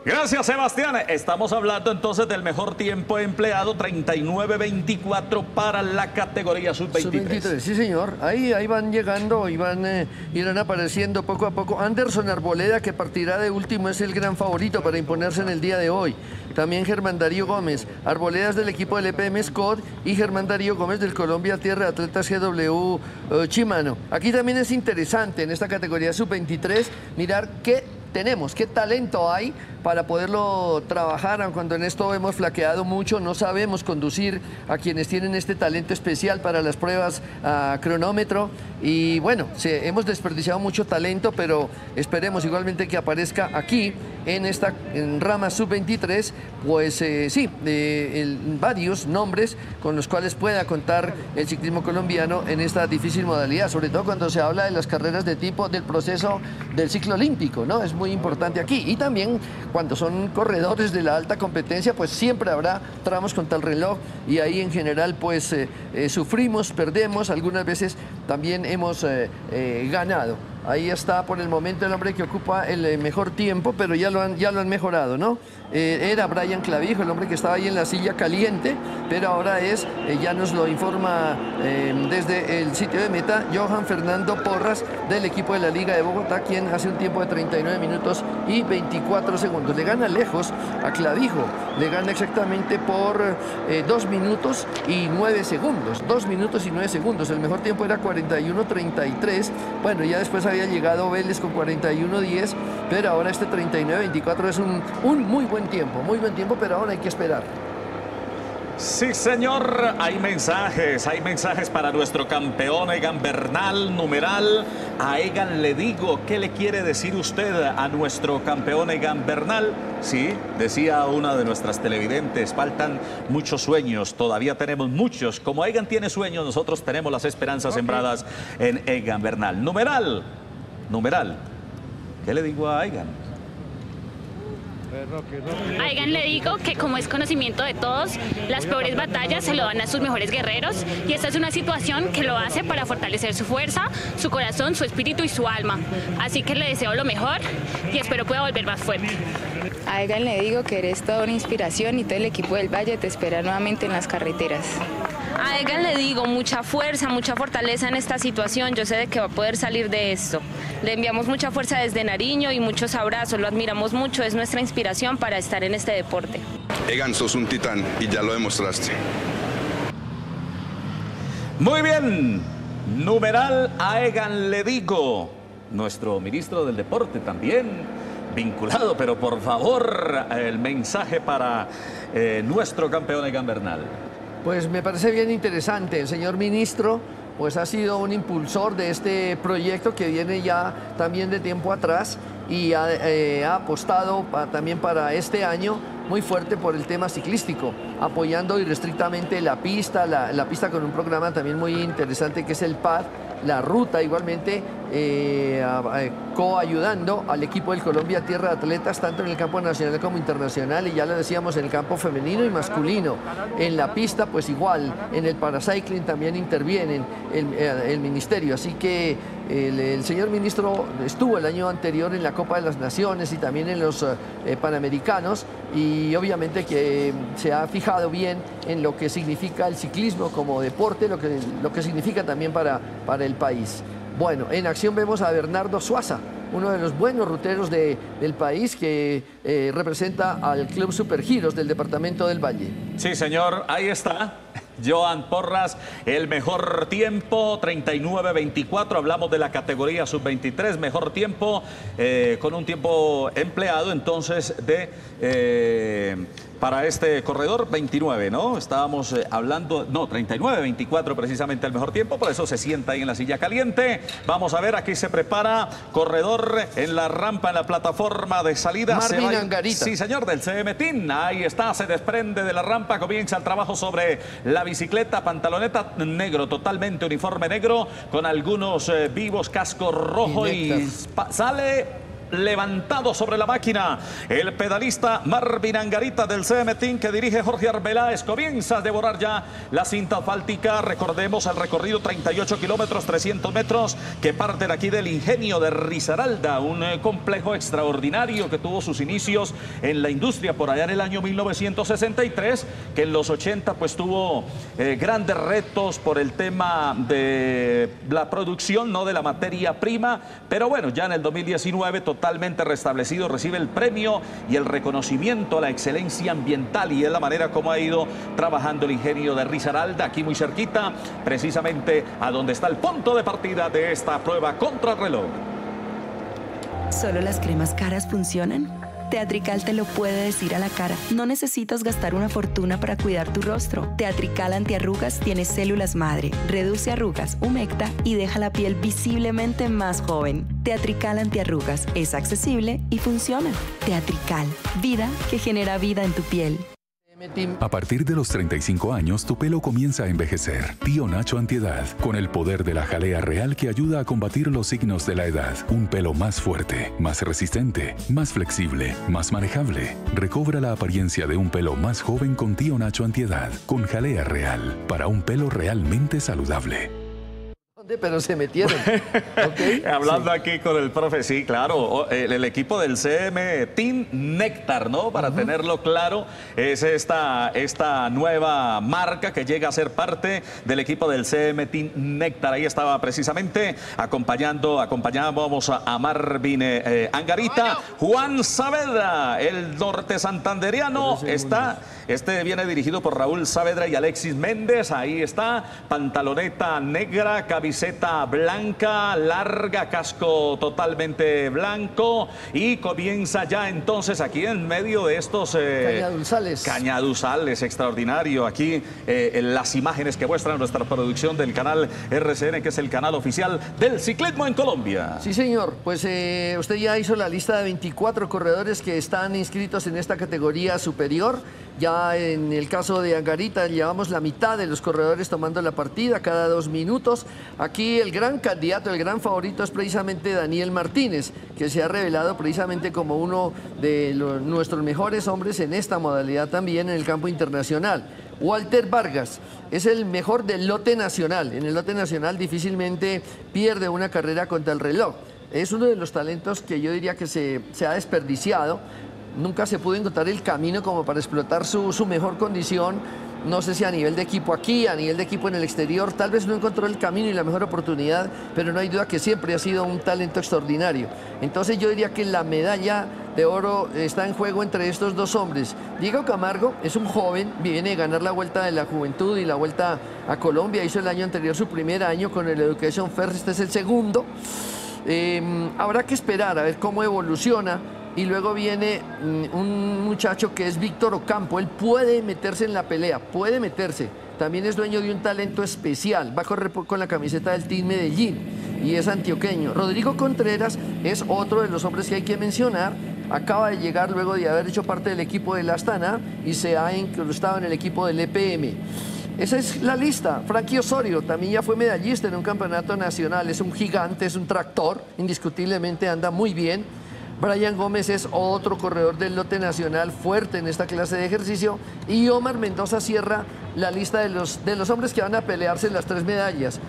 Gracias, Sebastián. Estamos hablando entonces del mejor tiempo empleado, treinta y nueve veinticuatro para la categoría sub veintitrés. sub veintitrés, sí, señor. Ahí, ahí van llegando, y van, eh, irán apareciendo poco a poco. Anderson Arboleda, que partirá de último, es el gran favorito para imponerse en el día de hoy. También Germán Darío Gómez. Arboleda es del equipo del E P M Scott y Germán Darío Gómez del Colombia Tierra de Atletas G W eh, Chimano. Aquí también es interesante en esta categoría sub veintitrés mirar qué tenemos, qué talento hay para poderlo trabajar, aun cuando en esto hemos flaqueado mucho, no sabemos conducir a quienes tienen este talento especial para las pruebas a cronómetro, y bueno, se, hemos desperdiciado mucho talento, pero esperemos igualmente que aparezca aquí en esta en rama sub veintitrés, pues eh, sí, eh, el, varios nombres con los cuales pueda contar el ciclismo colombiano en esta difícil modalidad, sobre todo cuando se habla de las carreras de tipo del proceso del ciclo olímpico, ¿no? Es muy importante aquí, y también cuando son corredores de la alta competencia, pues siempre habrá tramos contra el reloj y ahí en general pues eh, eh, sufrimos, perdemos, algunas veces también hemos eh, eh, ganado. Ahí está por el momento el hombre que ocupa el mejor tiempo, pero ya lo han, ya lo han mejorado, ¿no? Eh, era Brian Clavijo, el hombre que estaba ahí en la silla caliente, pero ahora es, eh, ya nos lo informa eh, desde el sitio de meta, Joan Fernando Porras del equipo de la Liga de Bogotá, quien hace un tiempo de treinta y nueve minutos y veinticuatro segundos. Le gana lejos a Clavijo, le gana exactamente por eh, dos minutos y nueve segundos. dos minutos y nueve segundos, el mejor tiempo era cuarenta y uno treinta y tres, bueno, ya después hay había llegado Vélez con cuarenta y uno diez, pero ahora este treinta y nueve veinticuatro es un, un muy buen tiempo, muy buen tiempo, pero ahora hay que esperar. Sí, señor, hay mensajes, hay mensajes para nuestro campeón Egan Bernal, numeral. A Egan le digo, ¿qué le quiere decir usted a nuestro campeón Egan Bernal? Sí, decía una de nuestras televidentes, faltan muchos sueños, todavía tenemos muchos. Como Egan tiene sueños, nosotros tenemos las esperanzas sembradas en Egan Bernal. Numeral, numeral, ¿qué le digo a Egan? A Egan le digo que como es conocimiento de todos, las peores batallas se lo dan a sus mejores guerreros y esta es una situación que lo hace para fortalecer su fuerza, su corazón, su espíritu y su alma. Así que le deseo lo mejor y espero pueda volver más fuerte. A Egan le digo que eres toda una inspiración y todo el equipo del Valle te espera nuevamente en las carreteras. A Egan le digo mucha fuerza, mucha fortaleza en esta situación, yo sé de que va a poder salir de esto. Le enviamos mucha fuerza desde Nariño y muchos abrazos, lo admiramos mucho, es nuestra inspiración para estar en este deporte. Egan, sos un titán y ya lo demostraste. Muy bien, numeral a Egan le digo, nuestro ministro del deporte también vinculado, pero por favor el mensaje para eh, nuestro campeón Egan Bernal. Pues me parece bien interesante, el señor ministro pues ha sido un impulsor de este proyecto que viene ya también de tiempo atrás y ha, eh, ha apostado pa, también para este año muy fuerte por el tema ciclístico, apoyando irrestrictamente la pista, la, la pista con un programa también muy interesante que es el P A D, la ruta igualmente eh, eh, coayudando al equipo del Colombia Tierra de Atletas tanto en el campo nacional como internacional y ya lo decíamos en el campo femenino y masculino, en la pista pues igual, en el paracycling también intervienen el, el ministerio, así que el, el señor ministro estuvo el año anterior en la Copa de las Naciones y también en los eh, Panamericanos y obviamente que se ha fijado bien en lo que significa el ciclismo como deporte, lo que, lo que significa también para, para el país. Bueno, en acción vemos a Bernardo Suaza, uno de los buenos ruteros de, del país que eh, representa al Club Supergiros del Departamento del Valle. Sí, señor, ahí está. Joan Porras, el mejor tiempo, treinta y nueve veinticuatro, hablamos de la categoría sub veintitrés, mejor tiempo, eh, con un tiempo empleado entonces de eh, para este corredor, veintinueve, ¿no? Estábamos eh, hablando, no, treinta y nueve veinticuatro precisamente el mejor tiempo, por eso se sienta ahí en la silla caliente. Vamos a ver, aquí se prepara, corredor en la rampa, en la plataforma de salida. Martín Angarita. Sí, señor, del C M Team, ahí está, se desprende de la rampa, comienza el trabajo sobre la bicicleta, pantaloneta negro, totalmente uniforme negro, con algunos eh, vivos, casco rojo y, y sale levantado sobre la máquina el pedalista Marvin Angarita del C M Team que dirige Jorge Arbeláez. Comienza a devorar ya la cinta asfáltica, recordemos el recorrido treinta y ocho kilómetros trescientos metros que parten aquí del Ingenio de Risaralda, un eh, complejo extraordinario que tuvo sus inicios en la industria por allá en el año mil novecientos sesenta y tres, que en los ochenta pues tuvo eh, grandes retos por el tema de la producción, no, de la materia prima, pero bueno, ya en el dos mil diecinueve totalmente totalmente restablecido, recibe el premio y el reconocimiento a la excelencia ambiental y es la manera como ha ido trabajando el Ingenio de Risaralda, aquí muy cerquita, precisamente a donde está el punto de partida de esta prueba contrarreloj. ¿Solo las cremas caras funcionan? Teatrical te lo puede decir a la cara. No necesitas gastar una fortuna para cuidar tu rostro. Teatrical antiarrugas tiene células madre, reduce arrugas, humecta y deja la piel visiblemente más joven. Teatrical antiarrugas es accesible y funciona. Teatrical, vida que genera vida en tu piel. A partir de los treinta y cinco años, tu pelo comienza a envejecer. Tío Nacho Antiedad, con el poder de la jalea real que ayuda a combatir los signos de la edad. Un pelo más fuerte, más resistente, más flexible, más manejable. Recobra la apariencia de un pelo más joven con Tío Nacho Antiedad, con jalea real, para un pelo realmente saludable. Pero se metieron. Okay. Hablando sí. Aquí con el profe, sí, claro, el, el equipo del C M Team Néctar, ¿no? Para uh-huh. tenerlo claro, es esta, esta nueva marca que llega a ser parte del equipo del C M Team Néctar. Ahí estaba precisamente acompañando, acompañábamos a, a Marvin eh, Angarita, Juan Saavedra, el norte santandereano, está, este viene dirigido por Raúl Saavedra y Alexis Méndez, ahí está, pantaloneta negra, camiseta camiseta blanca, larga, casco totalmente blanco, y comienza ya entonces aquí en medio de estos eh, cañaduzales. cañaduzales, extraordinario, aquí eh, en las imágenes que muestran nuestra producción del canal R C N, que es el canal oficial del ciclismo en Colombia. Sí señor, pues eh, usted ya hizo la lista de veinticuatro corredores que están inscritos en esta categoría superior. Ya en el caso de Angarita llevamos la mitad de los corredores tomando la partida cada dos minutos. Aquí el gran candidato, el gran favorito es precisamente Daniel Martínez, que se ha revelado precisamente como uno de los, nuestros mejores hombres en esta modalidad también en el campo internacional. Walter Vargas es el mejor del lote nacional. En el lote nacional difícilmente pierde una carrera contra el reloj. Es uno de los talentos que yo diría que se, se ha desperdiciado. Nunca se pudo encontrar el camino como para explotar su, su mejor condición, no sé si a nivel de equipo aquí, a nivel de equipo en el exterior, tal vez no encontró el camino y la mejor oportunidad, pero no hay duda que siempre ha sido un talento extraordinario. Entonces yo diría que la medalla de oro está en juego entre estos dos hombres. Diego Camargo es un joven, viene de ganar la Vuelta de la Juventud y la Vuelta a Colombia, hizo el año anterior su primer año con el Education First, este es el segundo. Eh, habrá que esperar a ver cómo evoluciona. Y luego viene un muchacho que es Víctor Ocampo, él puede meterse en la pelea, puede meterse. También es dueño de un talento especial, va a correr con la camiseta del Team Medellín y es antioqueño. Rodrigo Contreras es otro de los hombres que hay que mencionar, acaba de llegar luego de haber hecho parte del equipo de la Astana y se ha incrustado en el equipo del E P M. Esa es la lista. Frankie Osorio también ya fue medallista en un campeonato nacional, es un gigante, es un tractor, indiscutiblemente anda muy bien. Brian Gómez es otro corredor del lote nacional fuerte en esta clase de ejercicio, y Omar Mendoza cierra la lista de los, de los hombres que van a pelearse las tres medallas.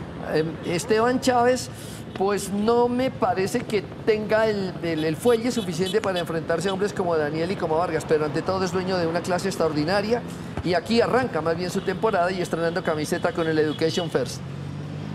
Esteban Chávez, pues no me parece que tenga el, el, el fuelle suficiente para enfrentarse a hombres como Daniel y como Vargas, pero ante todo es dueño de una clase extraordinaria y aquí arranca más bien su temporada y estrenando camiseta con el Education First.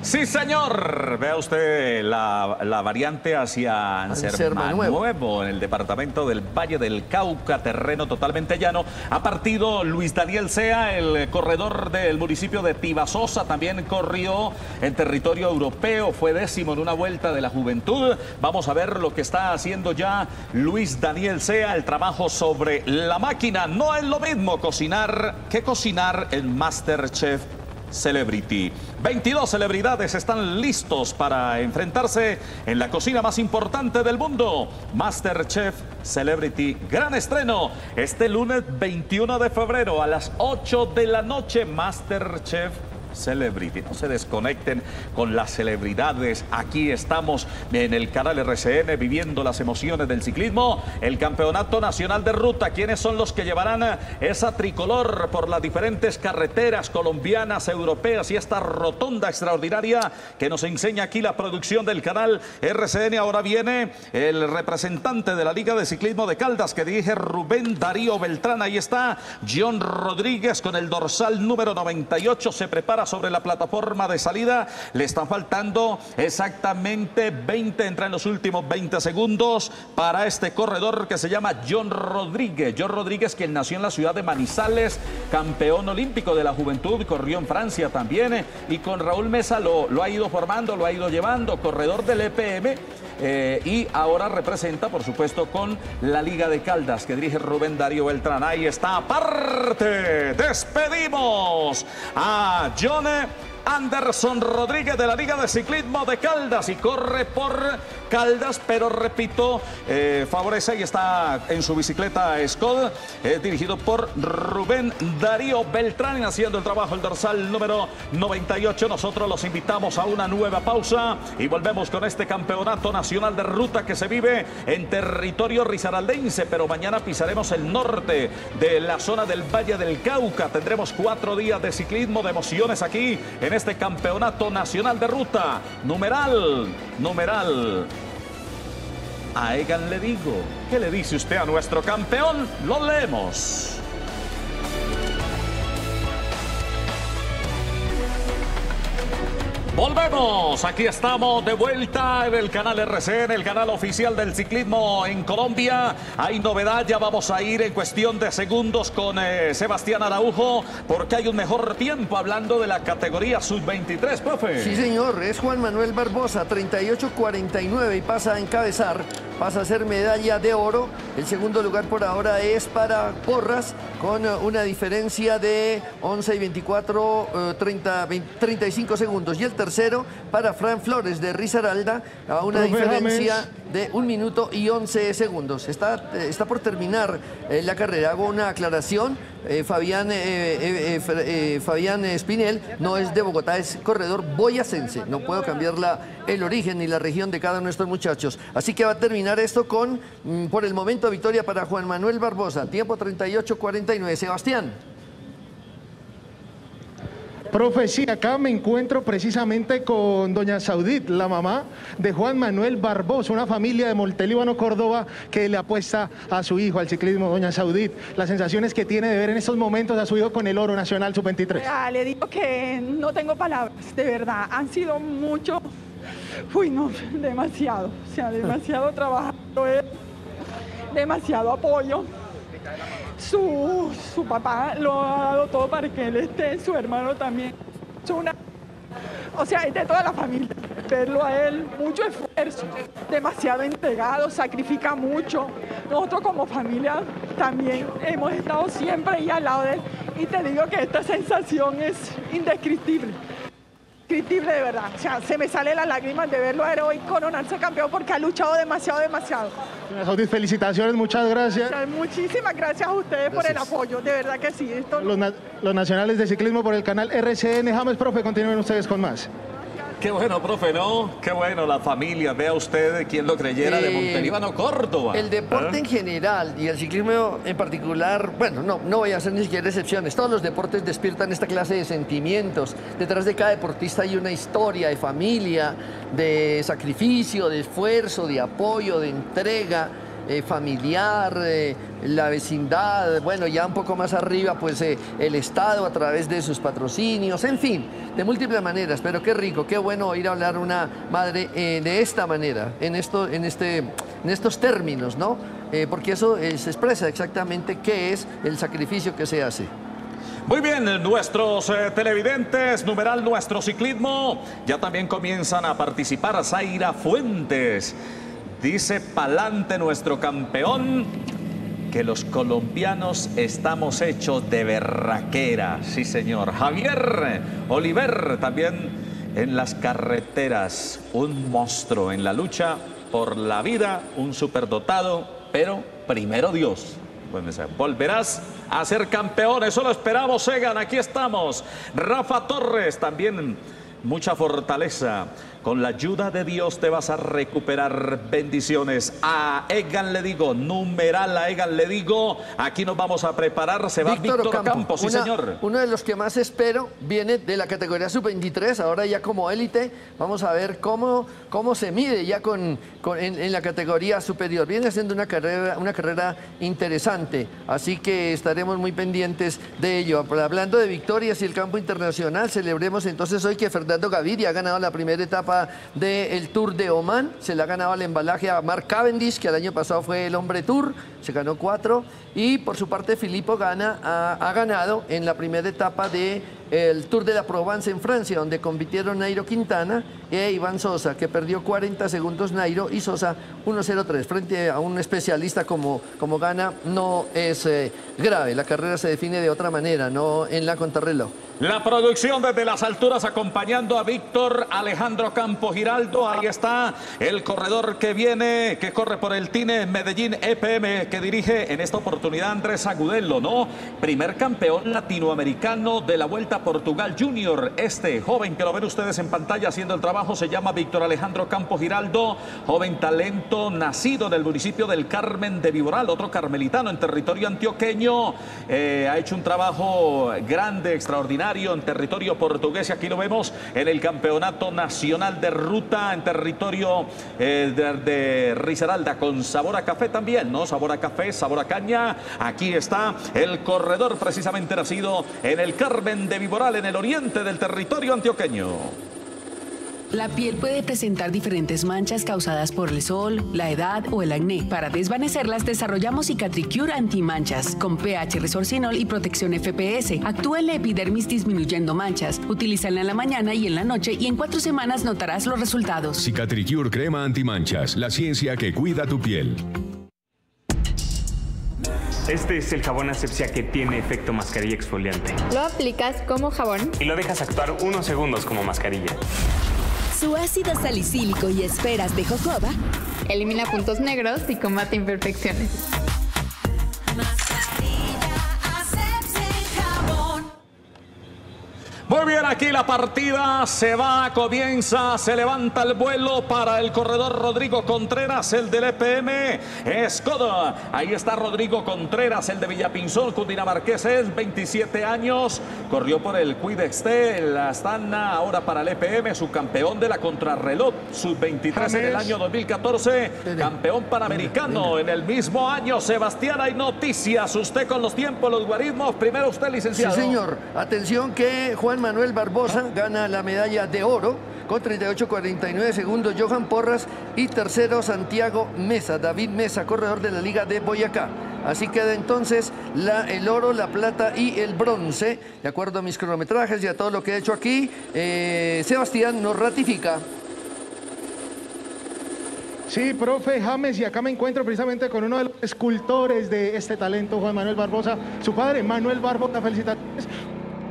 Sí, señor. Vea usted la, la variante hacia Ansermanuevo, en el departamento del Valle del Cauca, terreno totalmente llano. Ha partido Luis Daniel Sea, el corredor del municipio de Tibasosa, también corrió en territorio europeo, fue décimo en una Vuelta de la Juventud. Vamos a ver lo que está haciendo ya Luis Daniel Sea, el trabajo sobre la máquina. No es lo mismo cocinar que cocinar el MasterChef Celebrity. veintidós celebridades están listos para enfrentarse en la cocina más importante del mundo. MasterChef Celebrity, gran estreno este lunes veintiuno de febrero a las ocho de la noche. MasterChef Celebrity. No se desconecten con las celebridades. Aquí estamos en el canal R C N viviendo las emociones del ciclismo. El campeonato nacional de ruta. ¿Quiénes son los que llevarán esa tricolor por las diferentes carreteras colombianas, europeas y esta rotonda extraordinaria que nos enseña aquí la producción del canal R C N? Ahora viene el representante de la Liga de Ciclismo de Caldas que dirige Rubén Darío Beltrán. Ahí está John Rodríguez con el dorsal número noventa y ocho. Se prepara sobre la plataforma de salida, le están faltando exactamente veinte, entra en los últimos veinte segundos para este corredor que se llama John Rodríguez. John Rodríguez, quien nació en la ciudad de Manizales, campeón olímpico de la juventud, corrió en Francia también, eh, y con Raúl Mesa lo, lo ha ido formando, lo ha ido llevando, corredor del E P M, eh, y ahora representa, por supuesto, con la Liga de Caldas que dirige Rubén Darío Beltrán. Ahí está, aparte, despedimos a John Anderson Rodríguez de la Liga de Ciclismo de Caldas, y corre por Caldas, pero repito, eh, favorece y está en su bicicleta Skoda, eh, dirigido por Rubén Darío Beltrán, haciendo el trabajo el dorsal número noventa y ocho. Nosotros los invitamos a una nueva pausa y volvemos con este campeonato nacional de ruta que se vive en territorio risaraldense, pero mañana pisaremos el norte de la zona del Valle del Cauca. Tendremos cuatro días de ciclismo, de emociones aquí en este campeonato nacional de ruta. Numeral, numeral. A Egan le digo, ¿qué le dice usted a nuestro campeón? Lo leemos. Volvemos, aquí estamos de vuelta en el canal R C N, el canal oficial del ciclismo en Colombia. Hay novedad, ya vamos a ir en cuestión de segundos con eh, Sebastián Araujo, porque hay un mejor tiempo, hablando de la categoría sub veintitrés, profe. Sí, señor, es Juan Manuel Barbosa, treinta y ocho cuarenta y nueve, y pasa a encabezar, pasa a ser medalla de oro. El segundo lugar por ahora es para Porras, con una diferencia de once y veinticuatro, eh, treinta, veinte, treinta y cinco segundos. Y el tercero Tercero para Fran Flores de Risaralda, a una diferencia de un minuto y once segundos. Está, está por terminar eh, la carrera. Hago una aclaración. Eh, Fabián, eh, eh, eh, eh, Fabián Espinel no es de Bogotá, es corredor boyacense. No puedo cambiar la, el origen ni la región de cada uno de estos muchachos. Así que va a terminar esto con, mm, por el momento, victoria para Juan Manuel Barbosa. Tiempo treinta y ocho cuarenta y nueve. Sebastián. Profe, sí, acá me encuentro precisamente con doña Saudit, la mamá de Juan Manuel Barbosa, una familia de Montelíbano, Córdoba, que le apuesta a su hijo al ciclismo. Doña Saudit, las sensaciones que tiene de ver en estos momentos a su hijo con el oro nacional sub veintitrés. Ah, le digo que no tengo palabras, de verdad, han sido mucho, uy no, demasiado, o sea, demasiado trabajo, demasiado apoyo. Su, su papá lo ha dado todo para que él esté, su hermano también. Una, o sea, es de toda la familia. Verlo a él, mucho esfuerzo, demasiado entregado, sacrifica mucho. Nosotros como familia también hemos estado siempre ahí al lado de él. Y te digo que esta sensación es indescriptible. Indescriptible de verdad. O sea, se me sale las lágrimas de verlo a él hoy coronarse campeón, porque ha luchado demasiado, demasiado. Felicitaciones, muchas gracias. Muchas, muchísimas gracias a ustedes, gracias por el apoyo, de verdad que sí. Esto... Los, na los nacionales de ciclismo por el canal R C N. James, profe, continúen ustedes con más. Qué bueno, profe, ¿no? Qué bueno, la familia, vea usted, quién lo creyera, eh, de Montelíbano, Córdoba. El deporte ¿Eh? en general y el ciclismo en particular, bueno, no, no voy a hacer ni siquiera excepciones. Todos los deportes despiertan esta clase de sentimientos. Detrás de cada deportista hay una historia de familia, de sacrificio, de esfuerzo, de apoyo, de entrega. Eh, familiar, eh, la vecindad, bueno, ya un poco más arriba, pues eh, el Estado a través de sus patrocinios, en fin, de múltiples maneras. Pero qué rico, qué bueno oír hablar una madre eh, de esta manera, en, esto, en, este, en estos términos, ¿no? Eh, porque eso eh, se expresa exactamente qué es el sacrificio que se hace. Muy bien, nuestros eh, televidentes, numeral nuestro ciclismo, ya también comienzan a participar. Zaira Fuentes dice: pa'lante nuestro campeón, que los colombianos estamos hechos de berraquera. Sí, señor. Javier Oliver, también en las carreteras, un monstruo en la lucha por la vida, un superdotado, pero primero Dios. Volverás a ser campeón, eso lo esperamos, Egan, aquí estamos. Rafa Torres, también mucha fortaleza. Con la ayuda de Dios te vas a recuperar. Bendiciones. A Egan le digo, numeral a Egan le digo. Aquí nos vamos a preparar. Se va Víctor Ocampo, sí, señor. Uno de los que más espero, viene de la categoría sub veintitrés, ahora ya como élite. Vamos a ver cómo, cómo se mide ya con, con, en, en la categoría superior. Viene haciendo una carrera, una carrera interesante, así que estaremos muy pendientes de ello. Hablando de victorias y el campo internacional, celebremos entonces hoy que Fernando Gaviria ha ganado la primera etapa del Tour de Omán. Se le ha ganado el embalaje a Mark Cavendish, que el año pasado fue el hombre Tour, se ganó cuatro, y por su parte Filippo Ganna ha, ha ganado en la primera etapa de el Tour de la Provence en Francia, donde compitieron Nairo Quintana e Iván Sosa, que perdió cuarenta segundos Nairo y Sosa uno cero tres. Frente a un especialista como, como Gana no es eh, grave, la carrera se define de otra manera, no en la contrarreloj. La producción desde las alturas acompañando a Víctor Alejandro Campo Giraldo. Ahí está el corredor que viene, que corre por el Tine Medellín E P M, que dirige en esta oportunidad Andrés Agudelo, ¿no? Primer campeón latinoamericano de la Vuelta a Portugal Junior. Este joven que lo ven ustedes en pantalla haciendo el trabajo se llama Víctor Alejandro Campo Giraldo, joven talento nacido en el municipio del Carmen de Viboral, otro carmelitano en territorio antioqueño. Eh, ha hecho un trabajo grande, extraordinario en territorio portugués, y aquí lo vemos en el campeonato nacional de ruta en territorio eh, de, de Risaralda, con sabor a café también, ¿no? Sabor a café, sabor a caña. Aquí está el corredor precisamente nacido en el Carmen de Viboral, en el oriente del territorio antioqueño. La piel puede presentar diferentes manchas causadas por el sol, la edad o el acné. Para desvanecerlas desarrollamos Cicatricure Antimanchas con pH Resorcinol y protección F P S. Actúa en la epidermis disminuyendo manchas. Utilízala en la mañana y en la noche y en cuatro semanas notarás los resultados. Cicatricure Crema Antimanchas, la ciencia que cuida tu piel. Este es el jabón asepsia que tiene efecto mascarilla exfoliante. Lo aplicas como jabón y lo dejas actuar unos segundos como mascarilla. Su ácido salicílico y esferas de jojoba elimina puntos negros y combate imperfecciones. Muy bien, aquí la partida se va, comienza, se levanta el vuelo para el corredor Rodrigo Contreras, el del E P M Escoda. Ahí está Rodrigo Contreras, el de Villapinzón, cundinamarqués, es veintisiete años, corrió por el Cuidexté, la Astana, ahora para el E P M, subcampeón de la contrarreloj, sub veintitrés en el año dos mil catorce, campeón panamericano en el mismo año. Sebastián, hay noticias, usted con los tiempos, los guarismos, primero usted, licenciado. Sí, señor, atención que Juan Manuel Barbosa gana la medalla de oro con treinta y ocho cuarenta y nueve segundos, Joan Porras, y tercero Santiago Mesa, David Mesa, corredor de la Liga de Boyacá. Así queda entonces la, el oro, la plata y el bronce, de acuerdo a mis cronometrajes y a todo lo que he hecho aquí. eh, Sebastián nos ratifica. Sí, profe James, y acá me encuentro precisamente con uno de los escultores de este talento, Juan Manuel Barbosa, su padre, Manuel Barbosa. Felicitaciones,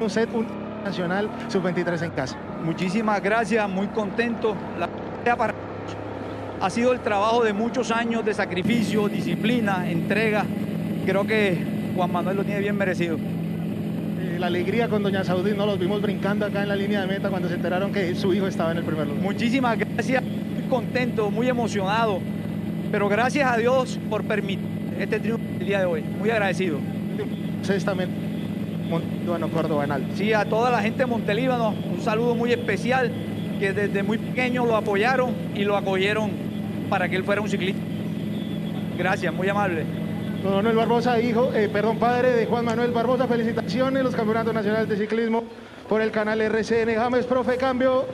un set, un nacional sub veintitrés en casa. Muchísimas gracias, muy contento. La idea para nosotros ha sido el trabajo de muchos años de sacrificio, disciplina, entrega. Creo que Juan Manuel lo tiene bien merecido. Eh, la alegría con doña Saudí, no los vimos brincando acá en la línea de meta cuando se enteraron que su hijo estaba en el primer lugar. Muchísimas gracias, muy contento, muy emocionado, pero gracias a Dios por permitir este triunfo el día de hoy. Muy agradecido. Sextamente. Montelíbano, Córdoba, en alto. Sí, a toda la gente de Montelíbano, un saludo muy especial, que desde muy pequeño lo apoyaron y lo acogieron para que él fuera un ciclista. Gracias, muy amable. Don Manuel Barbosa, hijo, eh, perdón, padre de Juan Manuel Barbosa, felicitaciones, los campeonatos nacionales de ciclismo por el canal R C N. James, profe, cambio.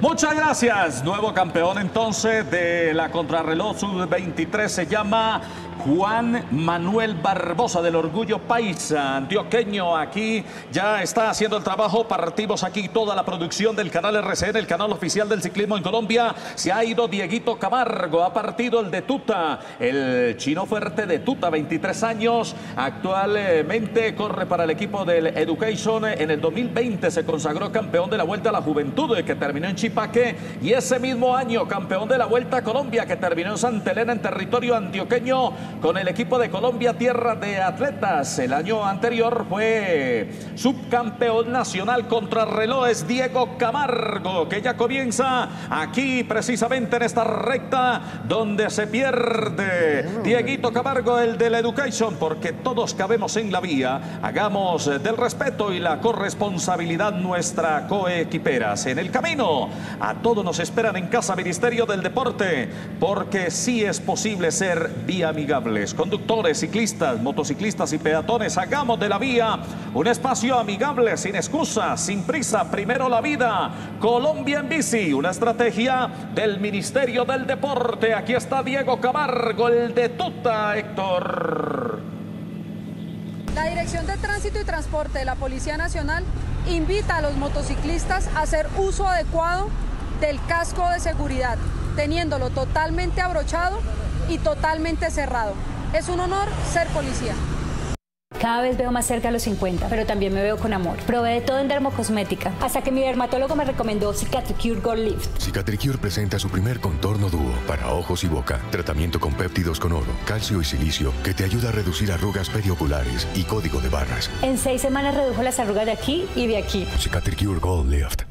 Muchas gracias. Nuevo campeón entonces de la contrarreloj sub veintitrés se llama Juan Manuel Barbosa, del Orgullo Paisa antioqueño. Aquí ya está haciendo el trabajo. Partimos aquí toda la producción del canal R C N, el canal oficial del ciclismo en Colombia. Se ha ido Dieguito Camargo, ha partido el de Tuta, el chino fuerte de Tuta, veintitrés años. Actualmente corre para el equipo del Education. En el dos mil veinte se consagró campeón de la Vuelta a la Juventud, que terminó en Chipaque, y ese mismo año campeón de la Vuelta a Colombia, que terminó en Santa Elena, en territorio antioqueño, con el equipo de Colombia Tierra de Atletas. El año anterior fue subcampeón nacional contrarreloj, es Diego Camargo, que ya comienza aquí precisamente en esta recta donde se pierde Dieguito Camargo, el del Education, porque todos cabemos en la vía. Hagamos del respeto y la corresponsabilidad nuestra coequiperas. En el camino a todos nos esperan en casa, Ministerio del Deporte, porque sí es posible ser vía amigables. Conductores, ciclistas, motociclistas y peatones, hagamos de la vía un espacio amigable, sin excusas, sin prisa. Primero la vida. Colombia en bici, una estrategia del Ministerio del Deporte. Aquí está Diego Camargo, el de Tuta, Héctor. La Dirección de Tránsito y Transporte de la Policía Nacional invita a los motociclistas a hacer uso adecuado del casco de seguridad, teniéndolo totalmente abrochado y totalmente cerrado. Es un honor ser policía. Cada vez veo más cerca a los cincuenta, pero también me veo con amor. Probé de todo en dermocosmética, hasta que mi dermatólogo me recomendó Cicatricure Gold Lift. Cicatricure presenta su primer contorno dúo para ojos y boca. Tratamiento con péptidos con oro, calcio y silicio, que te ayuda a reducir arrugas perioculares y código de barras. En seis semanas redujo las arrugas de aquí y de aquí. Cicatricure Gold Lift.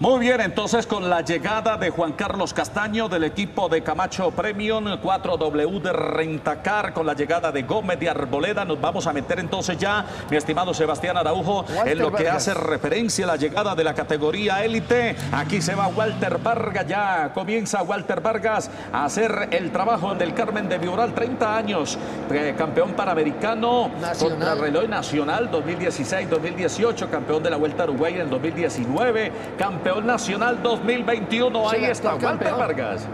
Muy bien, entonces con la llegada de Juan Carlos Castaño del equipo de Camacho Premium, cuatro W de Rentacar, con la llegada de Gómez de Arboleda, nos vamos a meter entonces ya, mi estimado Sebastián Araujo, Walter en lo que Vargas. Hace referencia a la llegada de la categoría élite. Aquí se va Walter Vargas, ya comienza Walter Vargas a hacer el trabajo del Carmen de Vioral, treinta años, eh, campeón panamericano, contrarreloj nacional dos mil dieciséis dos mil dieciocho, campeón de la Vuelta a Uruguay en el dos mil diecinueve, campeón nacional dos mil veintiuno, ahí está Walter Vargas.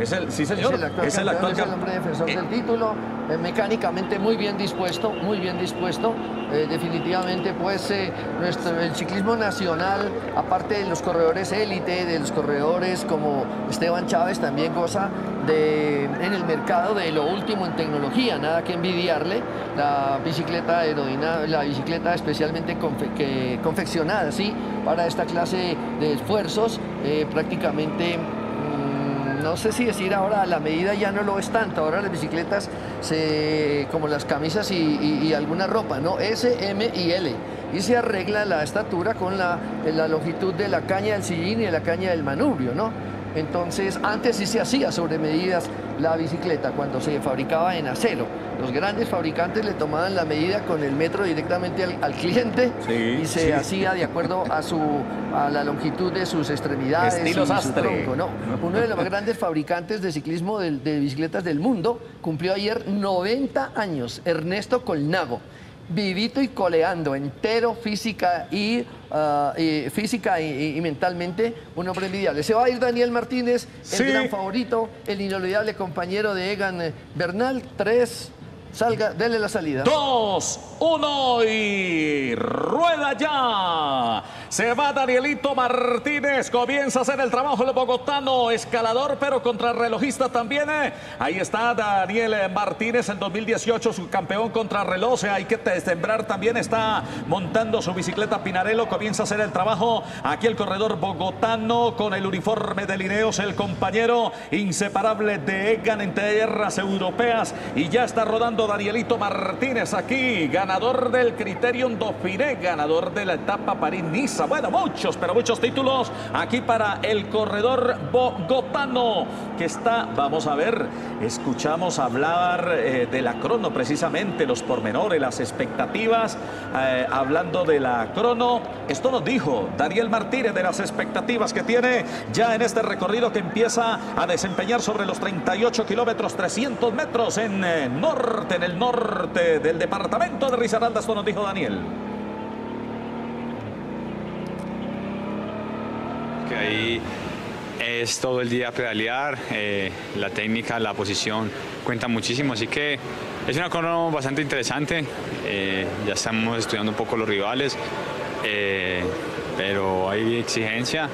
Es el, sí señor, es el actual campeón, es el defensor del título, eh, mecánicamente muy bien dispuesto, muy bien dispuesto, eh, definitivamente pues eh, nuestro, el ciclismo nacional, aparte de los corredores élite, de los corredores como Esteban Chávez, también goza de, en el mercado de lo último en tecnología, nada que envidiarle, la bicicleta aerodinámica, la bicicleta especialmente confe que, confeccionada, ¿sí?, para esta clase de esfuerzos, eh, prácticamente... No sé si decir ahora, a la medida ya no lo es tanto, ahora las bicicletas, se, como las camisas y, y, y alguna ropa, ¿no? S, M y L. Y se arregla la estatura con la, la longitud de la caña del sillín y de la caña del manubrio, ¿no? Entonces, antes sí se hacía sobre medidas la bicicleta cuando se fabricaba en acero. Los grandes fabricantes le tomaban la medida con el metro directamente al, al cliente, sí, y se sí. hacía de acuerdo a, su, a la longitud de sus extremidades. Estilo sastre. ¿No? Uno de los grandes fabricantes de ciclismo de, de bicicletas del mundo cumplió ayer noventa años, Ernesto Colnago. Vivito y coleando, entero física y, uh, y física y, y mentalmente, un hombre envidiable. Se va a ir Daniel Martínez, sí. el gran favorito, el inolvidable compañero de Egan Bernal. Tres, salga, dele la salida. Dos, uno y rueda ya. Se va Danielito Martínez, comienza a hacer el trabajo el bogotano, escalador pero contrarrelojista también. Eh. Ahí está Daniel Martínez, en dos mil dieciocho subcampeón contrarreloj, hay que sembrar también, está montando su bicicleta Pinarello, comienza a hacer el trabajo aquí el corredor bogotano con el uniforme de Lineos, el compañero inseparable de Egan en tierras europeas, y ya está rodando Danielito Martínez aquí, ganador del Criterium Dauphiné, ganador de la etapa París-Niza. Bueno, muchos, pero muchos títulos aquí para el corredor bogotano que está, vamos a ver, escuchamos hablar eh, de la crono precisamente, los pormenores, las expectativas, eh, hablando de la crono, esto nos dijo Daniel Martínez de las expectativas que tiene ya en este recorrido que empieza a desempeñar sobre los treinta y ocho kilómetros, trescientos metros en eh, norte, en el norte del departamento de Risaralda, esto nos dijo Daniel. Ahí es todo el día pedalear, eh, la técnica, la posición cuenta muchísimo, así que es una crono bastante interesante, eh, ya estamos estudiando un poco los rivales, eh, pero hay exigencia.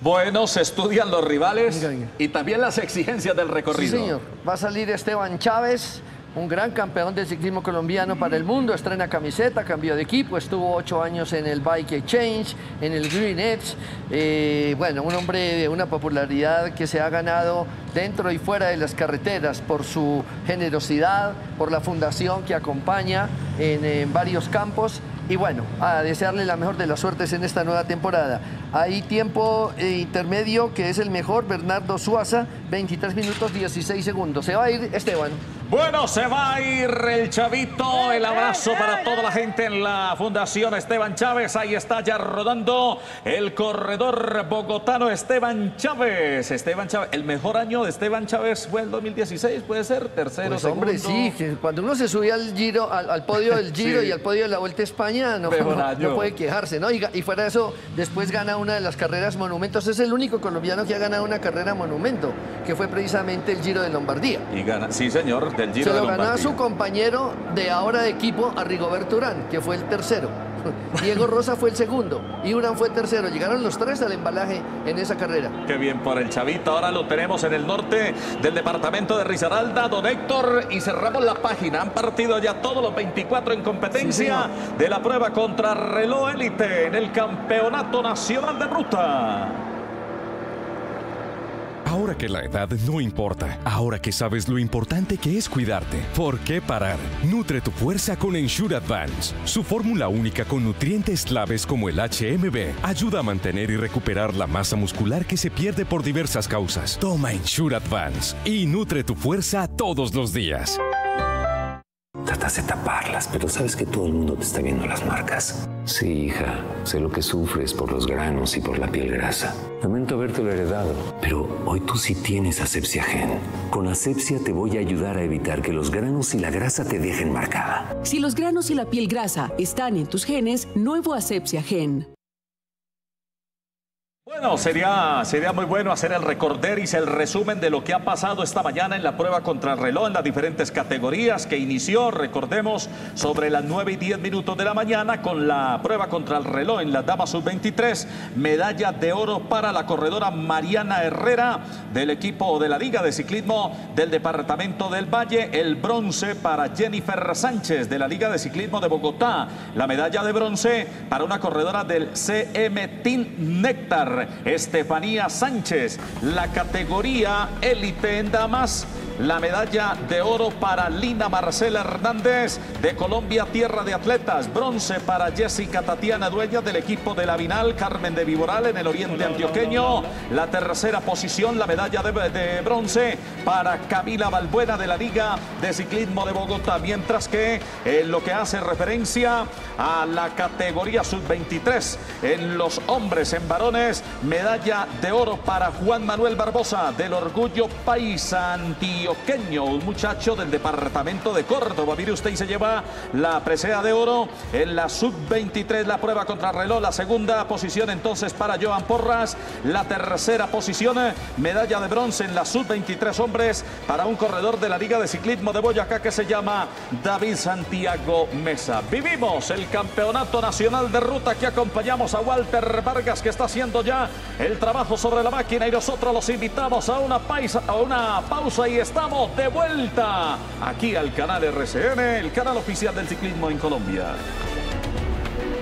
Bueno, se estudian los rivales y también las exigencias del recorrido. Sí, señor. Va a salir Esteban Chávez, un gran campeón del ciclismo colombiano para el mundo, estrena camiseta, cambió de equipo, estuvo ocho años en el Bike Exchange, en el Green Edge, eh, bueno, un hombre de una popularidad que se ha ganado dentro y fuera de las carreteras por su generosidad, por la fundación que acompaña en, en varios campos. Y bueno, a desearle la mejor de las suertes en esta nueva temporada. Hay tiempo intermedio que es el mejor, Bernardo Suaza, veintitrés minutos dieciséis segundos. Se va a ir Esteban. Bueno, se va a ir el Chavito. El abrazo para toda la gente en la Fundación Esteban Chávez. Ahí está ya rodando el corredor bogotano Esteban Chávez. Esteban Chávez, el mejor año de Esteban Chávez fue el dos mil dieciséis, puede ser tercero, pues, segundo. Hombre, sí, cuando uno se subía al giro, al, al podio del Giro sí. y al podio de la Vuelta a España, mañana, no, no, no puede quejarse, ¿no? Y, y fuera de eso, después gana una de las carreras monumentos. Es el único colombiano que ha ganado una carrera monumento, que fue precisamente el Giro de Lombardía. Y gana, sí señor, del Giro de Lombardía. Se lo ganaba su compañero de ahora de equipo, a Rigoberto Urán, que fue el tercero. Diego Rosa fue el segundo y Urán fue tercero. Llegaron los tres al embalaje en esa carrera. Qué bien por el Chavito. Ahora lo tenemos en el norte del departamento de Risaralda, don Héctor. Y cerramos la página. Han partido ya todos los veinticuatro en competencia sí, de la prueba contra reloj élite en el Campeonato Nacional de Ruta. Ahora que la edad no importa, ahora que sabes lo importante que es cuidarte, ¿por qué parar? Nutre tu fuerza con Ensure Advance. Su fórmula única con nutrientes claves como el H M B ayuda a mantener y recuperar la masa muscular que se pierde por diversas causas. Toma Ensure Advance y nutre tu fuerza todos los días. Tratas de taparlas, pero sabes que todo el mundo te está viendo las marcas. Sí, hija, sé lo que sufres por los granos y por la piel grasa. Lamento habértelo heredado, pero hoy tú sí tienes Asepsia Gen. Con Asepsia te voy a ayudar a evitar que los granos y la grasa te dejen marcada. Si los granos y la piel grasa están en tus genes, nuevo Asepsia Gen. Bueno, sería, sería muy bueno hacer el recorderis, el resumen de lo que ha pasado esta mañana en la prueba contrarreloj, en las diferentes categorías que inició, recordemos, sobre las nueve y diez minutos de la mañana con la prueba contrarreloj en las damas sub veintitrés, medalla de oro para la corredora Mariana Herrera del equipo de la Liga de Ciclismo del Departamento del Valle, el bronce para Jennifer Sánchez de la Liga de Ciclismo de Bogotá, la medalla de bronce para una corredora del C M Team Néctar, Estefanía Sánchez. La categoría élite en damas, la medalla de oro para Lina Marcela Hernández de Colombia Tierra de Atletas, bronce para Jessica Tatiana Dueñas del equipo de la Vinal Carmen de Viboral en el oriente antioqueño, la tercera posición, la medalla de, de bronce para Camila Balbuena de la Liga de Ciclismo de Bogotá, mientras que en lo que hace referencia a la categoría sub veintitrés en los hombres, en varones, medalla de oro para Juan Manuel Barbosa del Orgullo Paisa antioqueño, un muchacho del departamento de Córdoba. Mire usted, y se lleva la presea de oro en la sub veintitrés, la prueba contrarreloj. La segunda posición entonces para Joan Porras, la tercera posición, medalla de bronce en la sub veintitrés hombres para un corredor de la Liga de Ciclismo de Boyacá que se llama David Santiago Mesa. Vivimos el Campeonato Nacional de Ruta, que acompañamos a Walter Vargas, que está haciendo ya el trabajo sobre la máquina, y nosotros los invitamos a una, paisa, a una pausa y estamos de vuelta aquí al canal R C N, el canal oficial del ciclismo en Colombia.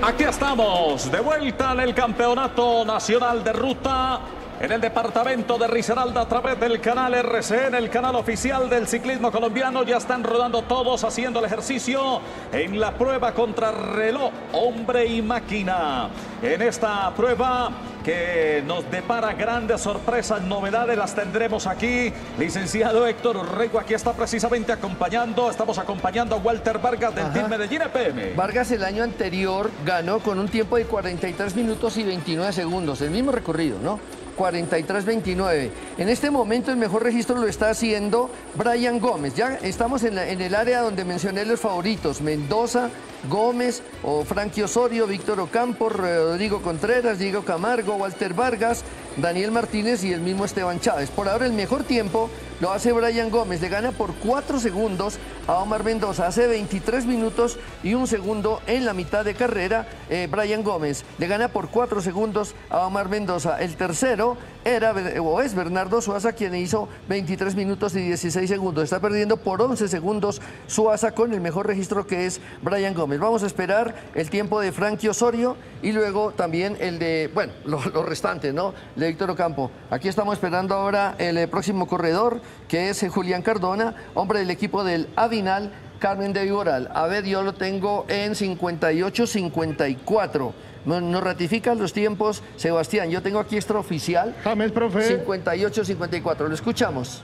Aquí estamos de vuelta en el Campeonato Nacional de Ruta en el departamento de Risaralda a través del canal R C N, el canal oficial del ciclismo colombiano. Ya están rodando todos haciendo el ejercicio en la prueba contrarreloj, hombre y máquina. En esta prueba que nos depara grandes sorpresas, novedades, las tendremos aquí. Licenciado Héctor Urrego, aquí está precisamente acompañando, estamos acompañando a Walter Vargas del Ajá. Team Medellín E P M. Vargas el año anterior ganó con un tiempo de cuarenta y tres minutos y veintinueve segundos, el mismo recorrido, ¿no? cuarenta y tres veintinueve. En este momento el mejor registro lo está haciendo Brian Gómez. Ya estamos en, la, en el área donde mencioné los favoritos, Mendoza, Gómez, o Frankie Osorio, Víctor Ocampo, Rodrigo Contreras, Diego Camargo, Walter Vargas, Daniel Martínez y el mismo Esteban Chávez. Por ahora el mejor tiempo lo hace Brian Gómez, le gana por cuatro segundos a Omar Mendoza, hace veintitrés minutos y un segundo en la mitad de carrera. eh, Brian Gómez le gana por cuatro segundos a Omar Mendoza. El tercero era o es Bernardo Suaza, quien hizo veintitrés minutos y dieciséis segundos, está perdiendo por once segundos Suaza con el mejor registro, que es Brian Gómez. Vamos a esperar el tiempo de Frankie Osorio y luego también el de, bueno, los lo restantes, ¿no? De Víctor Ocampo. Aquí estamos esperando ahora el, el próximo corredor, que es Julián Cardona, hombre del equipo del Avinal Carmen de Viboral. A ver, yo lo tengo en cincuenta y ocho cincuenta y cuatro. Nos ratifican los tiempos, Sebastián. Yo tengo aquí extraoficial. James, profe. cincuenta y ocho cincuenta y cuatro. Lo escuchamos.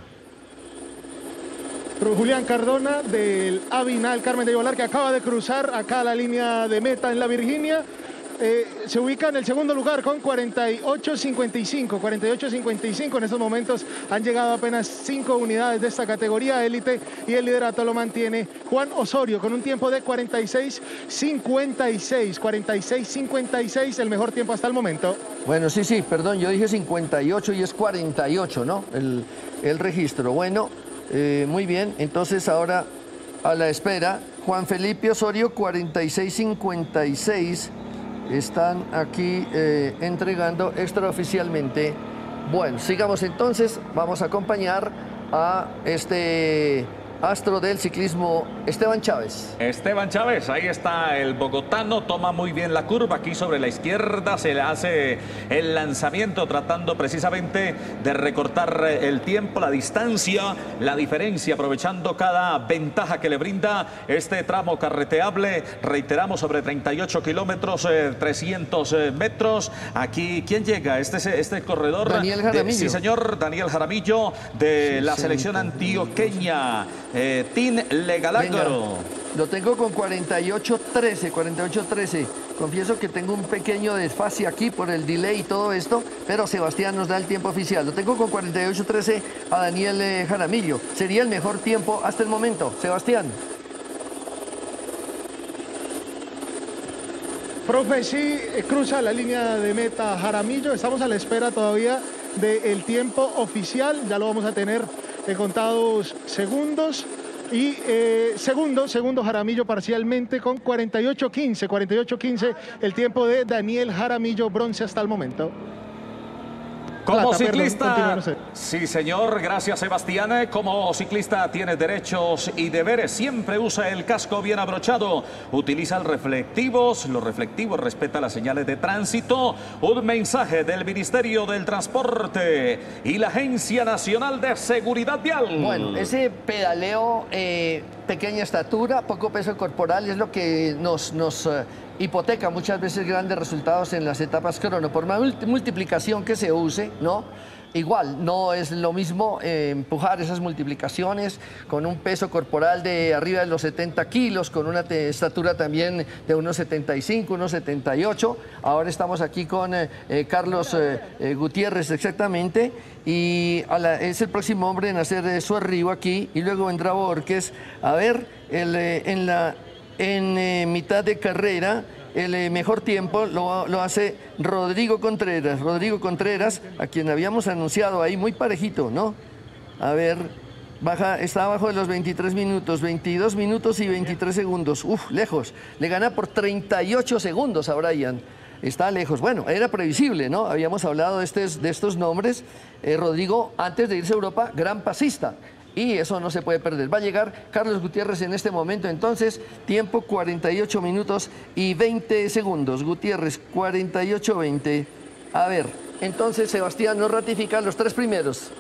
Julián Cardona del Avinal Carmen de Viboral, que acaba de cruzar acá la línea de meta en La Virginia. eh, se ubica en el segundo lugar con cuarenta y ocho cincuenta y cinco. cuarenta y ocho cincuenta y cinco en estos momentos han llegado apenas cinco unidades de esta categoría élite y el liderato lo mantiene Juan Osorio con un tiempo de cuarenta y seis cincuenta y seis. cuarenta y seis cincuenta y seis, el mejor tiempo hasta el momento. Bueno, sí, sí, perdón, yo dije cincuenta y ocho y es cuarenta y ocho, ¿no? El, el registro. Bueno, eh, muy bien, entonces ahora a la espera. Juan Felipe Osorio, cuarenta y seis cincuenta y seis, están aquí eh, entregando extraoficialmente. Bueno, sigamos entonces, vamos a acompañar a este astro del ciclismo, Esteban Chávez. Esteban Chávez, ahí está el bogotano, toma muy bien la curva, aquí sobre la izquierda se le hace el lanzamiento tratando precisamente de recortar el tiempo, la distancia, la diferencia, aprovechando cada ventaja que le brinda este tramo carreteable, reiteramos sobre treinta y ocho kilómetros, eh, trescientos metros, aquí, ¿quién llega? Este es este corredor. Daniel Jaramillo. De, sí señor, Daniel Jaramillo de sí, la sí, selección sí, antioqueña. Eh, Tin Legalácaro. Lo tengo con cuarenta y ocho trece, cuarenta y ocho trece. Confieso que tengo un pequeño desfase aquí por el delay y todo esto, pero Sebastián nos da el tiempo oficial. Lo tengo con cuarenta y ocho trece a Daniel eh, Jaramillo. Sería el mejor tiempo hasta el momento, Sebastián. Profe, sí, cruza la línea de meta Jaramillo. Estamos a la espera todavía del tiempo oficial. Ya lo vamos a tener de contados segundos y eh, segundo, segundo Jaramillo parcialmente con cuarenta y ocho quince, cuarenta y ocho quince el tiempo de Daniel Jaramillo, bronce hasta el momento. Como Plata, ciclista, perdón, sí señor, gracias Sebastián, como ciclista tiene derechos y deberes, siempre usa el casco bien abrochado, utiliza reflectivos, los reflectivos, respeta las señales de tránsito, un mensaje del Ministerio del Transporte y la Agencia Nacional de Seguridad Vial. Bueno, ese pedaleo, eh, pequeña estatura, poco peso corporal es lo que nos... nos eh, hipoteca muchas veces grandes resultados en las etapas crono, por más multiplicación que se use, ¿no? Igual, no es lo mismo eh, empujar esas multiplicaciones con un peso corporal de arriba de los setenta kilos, con una estatura también de unos setenta y cinco, unos setenta y ocho. Ahora estamos aquí con eh, eh, Carlos eh, eh, Gutiérrez, exactamente, y a la, es el próximo hombre en hacer eh, su arribo aquí, y luego vendrá Borges. A ver, el, eh, en la... En eh, mitad de carrera, el eh, mejor tiempo lo, lo hace Rodrigo Contreras. Rodrigo Contreras, a quien habíamos anunciado ahí, muy parejito, ¿no? A ver, baja, está abajo de los veintitrés minutos, veintidós minutos y veintitrés segundos. Uf, lejos. Le gana por treinta y ocho segundos a Brian. Está lejos. Bueno, era previsible, ¿no? Habíamos hablado de, estes, de estos nombres. Eh, Rodrigo, antes de irse a Europa, gran pasista. Y eso no se puede perder. Va a llegar Carlos Gutiérrez en este momento, entonces, tiempo cuarenta y ocho minutos y veinte segundos. Gutiérrez, cuarenta y ocho veinte. A ver, entonces, Sebastián, nos ratifica los tres primeros.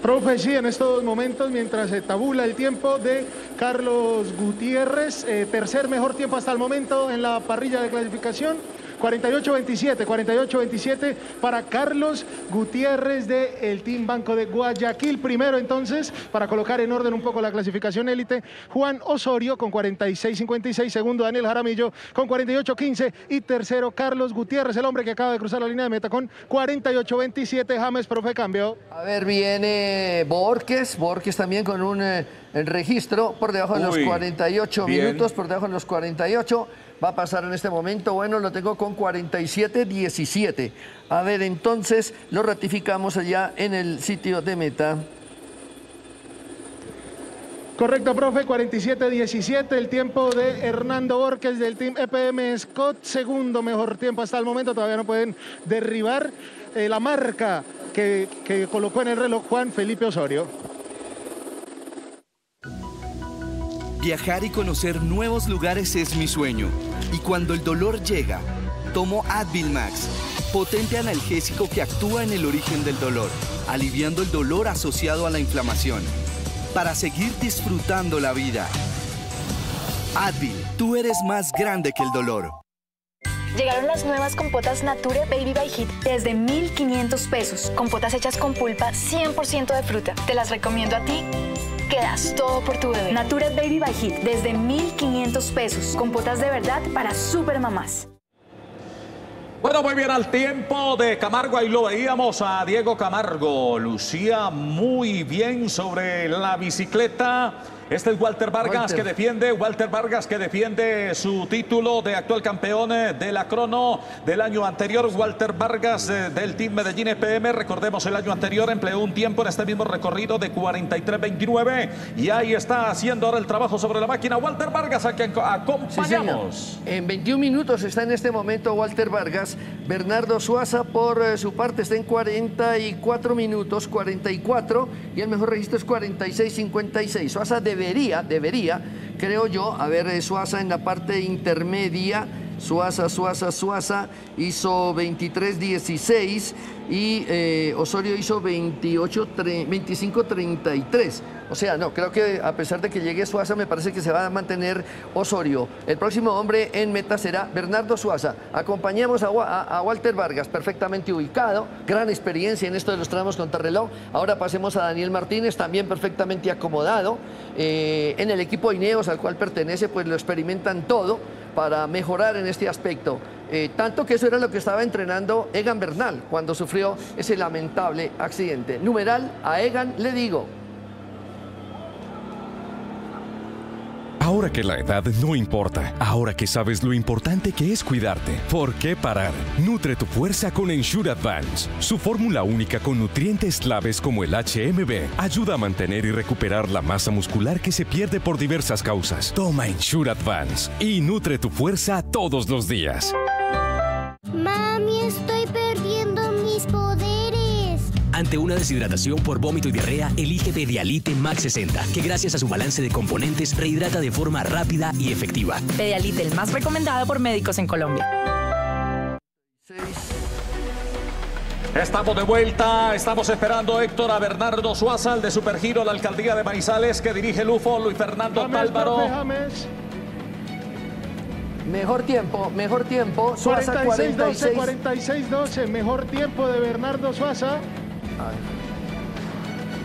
Profe, sí, en estos momentos, mientras se tabula el tiempo de Carlos Gutiérrez, eh, tercer mejor tiempo hasta el momento en la parrilla de clasificación. cuarenta y ocho veintisiete, cuarenta y ocho veintisiete para Carlos Gutiérrez del Team Banco de Guayaquil. Primero, entonces, para colocar en orden un poco la clasificación élite, Juan Osorio con cuarenta y seis cincuenta y seis, segundo Daniel Jaramillo con cuarenta y ocho quince y tercero Carlos Gutiérrez, el hombre que acaba de cruzar la línea de meta con cuarenta y ocho veintisiete. James, profe, cambio. A ver, viene Borges, Borges también con un eh, registro por debajo de Uy, los cuarenta y ocho bien. Minutos, por debajo de los cuarenta y ocho. Va a pasar en este momento, bueno, lo tengo con cuarenta y siete diecisiete. A ver, entonces, lo ratificamos allá en el sitio de meta. Correcto, profe, cuarenta y siete diecisiete, el tiempo de Hernando Borges del Team E P M Scott, segundo mejor tiempo hasta el momento, todavía no pueden derribar eh, la marca que, que colocó en el reloj Juan Felipe Osorio. Viajar y conocer nuevos lugares es mi sueño. Y cuando el dolor llega, tomo Advil Max, potente analgésico que actúa en el origen del dolor, aliviando el dolor asociado a la inflamación, para seguir disfrutando la vida. Advil, tú eres más grande que el dolor. Llegaron las nuevas compotas Nature Baby by Hit desde mil quinientos pesos. Compotas hechas con pulpa cien por ciento de fruta. Te las recomiendo a ti. Quedas todo por tu bebé. Nature Baby by Hit desde mil quinientos pesos. Compotas de verdad para super mamás. Bueno, muy bien, al tiempo de Camargo, ahí lo veíamos a Diego Camargo. Lucía muy bien sobre la bicicleta. Este es Walter Vargas Walter. que defiende, Walter Vargas que defiende su título de actual campeón de la crono del año anterior. Walter Vargas eh, del Team Medellín F M, recordemos el año anterior empleó un tiempo en este mismo recorrido de cuarenta y tres veintinueve y ahí está haciendo ahora el trabajo sobre la máquina. Walter Vargas, a quien acompañamos. Sí, en veintiún minutos está en este momento Walter Vargas. Bernardo Suaza por eh, su parte está en cuarenta y cuatro minutos, cuarenta y cuatro, y el mejor registro es cuarenta y seis cincuenta y seis. Suaza debería, debería, creo yo, a ver, eh, Suaza en la parte intermedia, Suaza, Suaza, Suaza hizo veintitrés dieciséis y eh, Osorio hizo veinticinco treinta y tres. O sea, no, creo que a pesar de que llegue Suaza, me parece que se va a mantener Osorio. El próximo hombre en meta será Bernardo Suaza. Acompañamos a, a, a Walter Vargas, perfectamente ubicado, gran experiencia en esto de los tramos contrarreloj. Ahora pasemos a Daniel Martínez, también perfectamente acomodado. Eh, en el equipo Ineos al cual pertenece, pues lo experimentan todo para mejorar en este aspecto. Eh, tanto que eso era lo que estaba entrenando Egan Bernal cuando sufrió ese lamentable accidente. Numeral a Egan le digo. Ahora que la edad no importa, ahora que sabes lo importante que es cuidarte, ¿por qué parar? Nutre tu fuerza con Ensure Advance. Su fórmula única con nutrientes claves como el H M B ayuda a mantener y recuperar la masa muscular que se pierde por diversas causas. Toma Ensure Advance y nutre tu fuerza todos los días. Mami, estoy perdiendo mis poderes. Ante una deshidratación por vómito y diarrea, elígete Pedialite Max sesenta, que gracias a su balance de componentes rehidrata de forma rápida y efectiva. Pedialite, el más recomendado por médicos en Colombia. Estamos de vuelta, estamos esperando, Héctor, a Bernardo Suaza, el de Supergiro, la alcaldía de Manizales, que dirige el U F O, Luis Fernando Álvaro. Mejor tiempo, mejor tiempo, Suaza cuarenta y seis doce, mejor tiempo de Bernardo Suaza.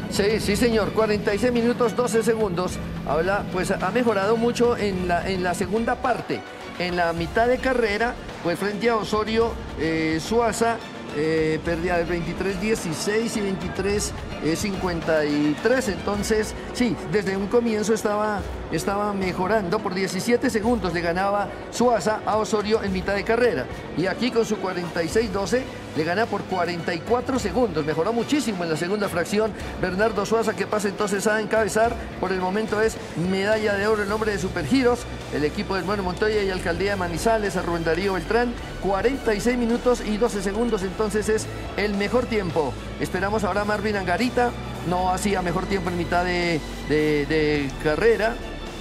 Sí, sí señor, cuarenta y seis minutos, doce segundos. Habla, pues ha mejorado mucho en la, en la segunda parte. En la mitad de carrera, pues frente a Osorio, eh, Suaza eh, perdía de veintitrés dieciséis y veintitrés cincuenta y tres. Entonces, sí, desde un comienzo estaba... Estaba mejorando, por diecisiete segundos le ganaba Suaza a Osorio en mitad de carrera. Y aquí con su cuarenta y seis doce le gana por cuarenta y cuatro segundos. Mejoró muchísimo en la segunda fracción. Bernardo Suaza, que pasa entonces a encabezar. Por el momento es medalla de oro en nombre de Supergiros. El equipo del Mono Montoya y alcaldía de Manizales, a Rubén Darío Beltrán. cuarenta y seis minutos y doce segundos entonces es el mejor tiempo. Esperamos ahora a Marvin Angarita. No hacía mejor tiempo en mitad de, de, de carrera.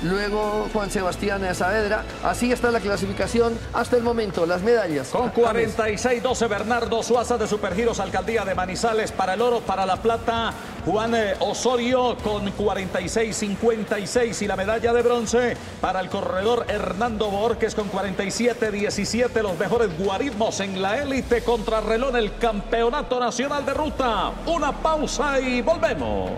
Luego Juan Sebastián Saavedra. Así está la clasificación hasta el momento, las medallas. Con cuarenta y seis doce Bernardo Suaza de Supergiros, alcaldía de Manizales, para el oro, para la plata Juan Osorio con cuarenta y seis cincuenta y seis y la medalla de bronce para el corredor Hernando Borges con cuarenta y siete diecisiete. Los mejores guarismos en la élite contrarreloj en el Campeonato Nacional de Ruta. Una pausa y volvemos.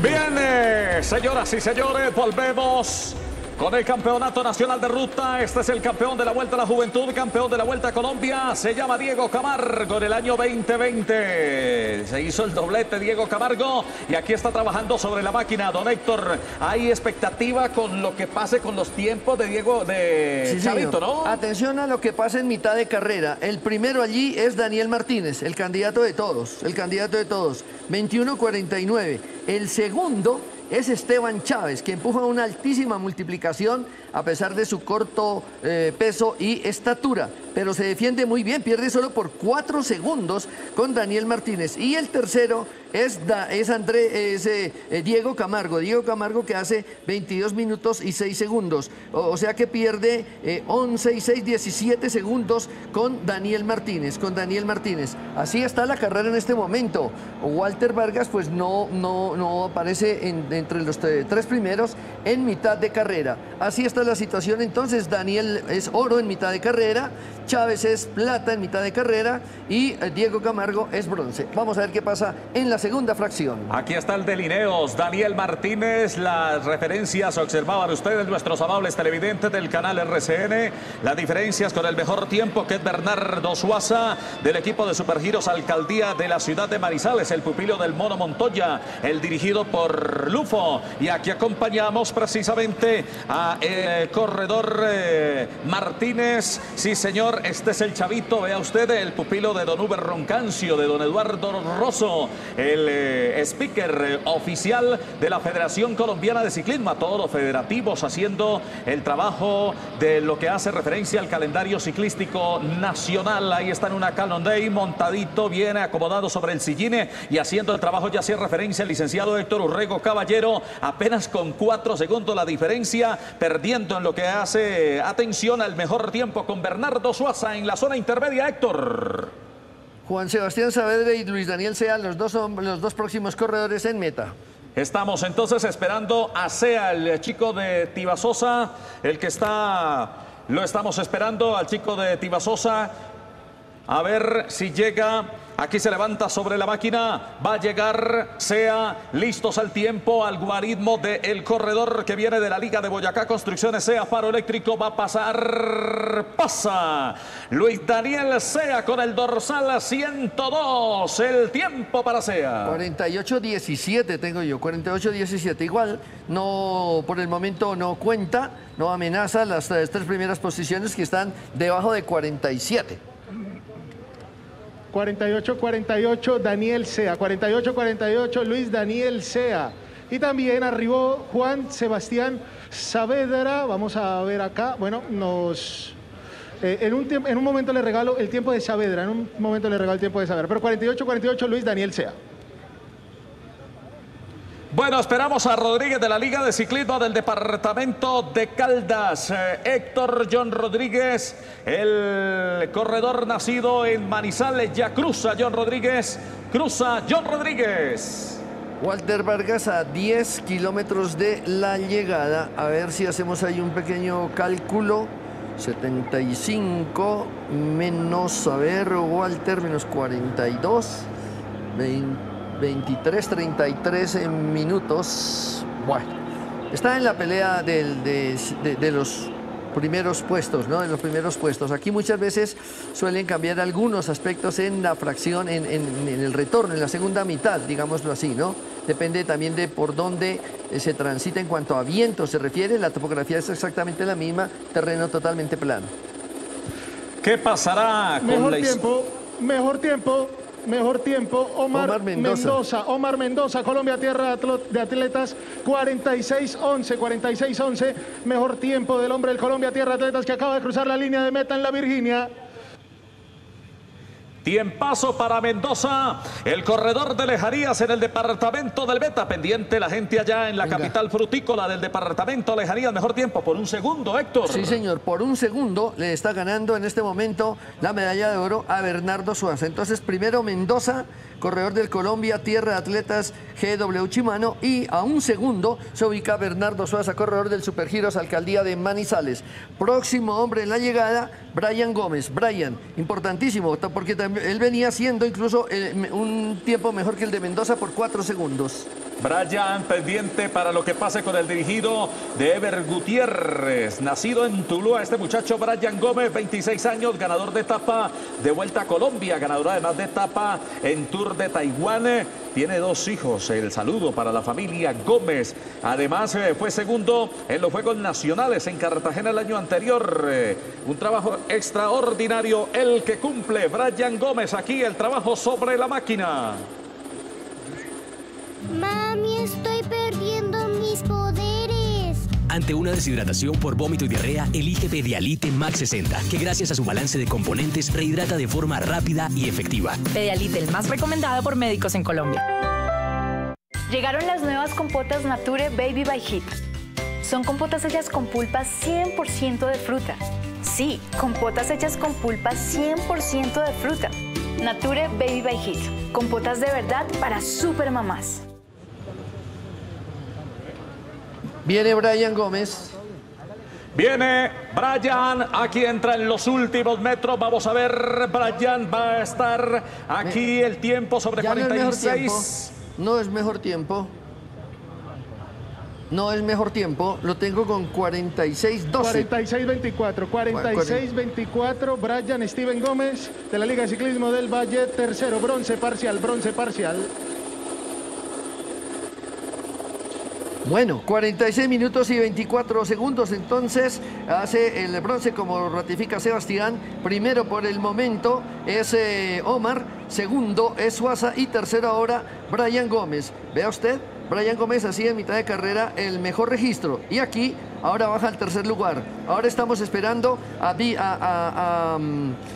Bien, eh, señoras y señores, volvemos con el Campeonato Nacional de Ruta. Este es el campeón de la Vuelta a la Juventud, campeón de la Vuelta a Colombia. Se llama Diego Camargo en el año veinte veinte. Se hizo el doblete Diego Camargo y aquí está trabajando sobre la máquina. Don Héctor, hay expectativa con lo que pase con los tiempos de Diego, de sí, Chavito, ¿no? Atención a lo que pasa en mitad de carrera. El primero allí es Daniel Martínez, el candidato de todos, el candidato de todos. veintiuno cuarenta y nueve. El segundo es Esteban Chávez, que empuja una altísima multiplicación a pesar de su corto eh, peso y estatura, pero se defiende muy bien, pierde solo por cuatro segundos con Daniel Martínez. Y el tercero es, da, es, André, es eh, Diego Camargo, Diego Camargo que hace veintidós minutos y seis segundos, o, o sea que pierde eh, once y seis, diecisiete segundos con Daniel Martínez, con Daniel Martínez. Así está la carrera en este momento. Walter Vargas pues no, no, no aparece en, entre los tres primeros en mitad de carrera. Así está esta es la situación entonces. Daniel es oro en mitad de carrera, Chávez es plata en mitad de carrera y Diego Camargo es bronce. Vamos a ver qué pasa en la segunda fracción. Aquí está el de Lineos, Daniel Martínez. Las referencias observaban ustedes, nuestros amables televidentes del canal R C N, las diferencias con el mejor tiempo, que es Bernardo Suaza del equipo de Supergiros Alcaldía de la ciudad de Manizales, el pupilo del Mono Montoya, el dirigido por Lufo. Y aquí acompañamos precisamente a eh, corredor eh, Martínez. Sí, señor, este es el chavito, vea usted, el pupilo de don Uber Roncancio, de don Eduardo Rosso, el eh, speaker eh, oficial de la Federación Colombiana de Ciclismo. A todos los federativos haciendo el trabajo de lo que hace referencia al calendario ciclístico nacional. Ahí está en una Cannondale, montadito, bien acomodado sobre el silline y haciendo el trabajo. Ya hacía referencia el licenciado Héctor Urrego Caballero, apenas con cuatro segundos la diferencia, perdiendo en lo que hace atención al mejor tiempo con Bernardo Suaza en la zona intermedia, Héctor. Juan Sebastián Saavedra y Luis Daniel Sea, los dos, son los dos próximos corredores en meta. Estamos entonces esperando a Sea, el chico de Tibasosa, el que está, lo estamos esperando al chico de Tibasosa, a ver si llega. Aquí se levanta sobre la máquina, va a llegar Sea, listos al tiempo, algoritmo del corredor que viene de la Liga de Boyacá Construcciones. Sea, faro eléctrico, va a pasar, pasa Luis Daniel Sea con el dorsal ciento dos, el tiempo para Sea. cuarenta y ocho diecisiete tengo yo, cuarenta y ocho diecisiete, igual no, por el momento no cuenta, no amenaza las tres primeras posiciones que están debajo de cuarenta y siete. cuarenta y ocho cuarenta y ocho Daniel Sea, cuarenta y ocho cuarenta y ocho Luis Daniel Sea. Y también arribó Juan Sebastián Saavedra. Vamos a ver acá, bueno, nos... Eh, en, un en un momento le regalo el tiempo de Saavedra, en un momento le regalo el tiempo de Saavedra, pero cuarenta y ocho cuarenta y ocho Luis Daniel Sea. Bueno, esperamos a Rodríguez de la Liga de Ciclismo del departamento de Caldas. Eh, Héctor John Rodríguez, el corredor nacido en Manizales, ya cruza John Rodríguez, cruza John Rodríguez. Walter Vargas a diez kilómetros de la llegada. A ver si hacemos ahí un pequeño cálculo. setenta y cinco menos, a ver, Walter, menos cuarenta y dos, veinte. veintitrés treinta y tres minutos. Bueno, está en la pelea del, de, de, de los primeros puestos, ¿no? De los primeros puestos. Aquí muchas veces suelen cambiar algunos aspectos en la fracción, en, en, en el retorno, en la segunda mitad, digámoslo así, ¿no? Depende también de por dónde se transita en cuanto a viento se refiere. La topografía es exactamente la misma, terreno totalmente plano. ¿Qué pasará con mejor la... tiempo, mejor tiempo. Mejor tiempo, Omar, Omar Mendoza. Mendoza, Omar Mendoza, Colombia Tierra de Atletas, cuarenta y seis once, cuarenta y seis once, mejor tiempo del hombre del Colombia Tierra de Atletas que acaba de cruzar la línea de meta en La Virginia. Tiempazo para Mendoza, el corredor de Lejarías en el departamento del Meta. Pendiente la gente allá en la Venga. capital frutícola del departamento Lejarías. Mejor tiempo por un segundo, Héctor. Sí, señor, por un segundo le está ganando en este momento la medalla de oro a Bernardo Suaza. Entonces, primero Mendoza, corredor del Colombia Tierra de Atletas G W Chimano, y a un segundo se ubica Bernardo Suaza, corredor del Supergiros Alcaldía de Manizales. Próximo hombre en la llegada, Brian Gómez. Brian, importantísimo, porque él venía haciendo incluso el, un tiempo mejor que el de Mendoza por cuatro segundos. Brian pendiente para lo que pase con el dirigido de Ever Gutiérrez, nacido en Tuluá, este muchacho Brian Gómez, veintiséis años, ganador de etapa de Vuelta a Colombia, ganador además de etapa en Tour de Taiwán, tiene dos hijos, el saludo para la familia Gómez. Además eh, fue segundo en los Juegos Nacionales en Cartagena el año anterior, eh, un trabajo extraordinario el que cumple Brian Gómez. Aquí el trabajo sobre la máquina. Mami, estoy perdiendo mis poderes. Ante una deshidratación por vómito y diarrea, elige Pedialite Max sesenta, que gracias a su balance de componentes rehidrata de forma rápida y efectiva. Pedialite, el más recomendado por médicos en Colombia. Llegaron las nuevas compotas Nature Baby by Hit. Son compotas hechas con pulpa cien por ciento de fruta. Sí, compotas hechas con pulpa cien por ciento de fruta. Nature Baby by Hit. Compotas de verdad para super mamás. Viene Brian Gómez. Viene Brian, aquí entra en los últimos metros, vamos a ver, Brian va a estar aquí el tiempo sobre ya cuarenta y seis. No es mejor tiempo, no es mejor tiempo, lo tengo con cuarenta y seis doce. cuarenta y seis veinticuatro, cuarenta y seis veinticuatro, Brian Steven Gómez de la Liga de Ciclismo del Valle, tercero, bronce parcial, bronce parcial. Bueno, cuarenta y seis minutos y veinticuatro segundos, entonces hace el bronce, como ratifica Sebastián. Primero por el momento es eh, Omar, segundo es Suaza y tercero ahora Brian Gómez. Vea usted, Brian Gómez hacía en mitad de carrera el mejor registro y aquí ahora baja al tercer lugar. Ahora estamos esperando a, a, a, a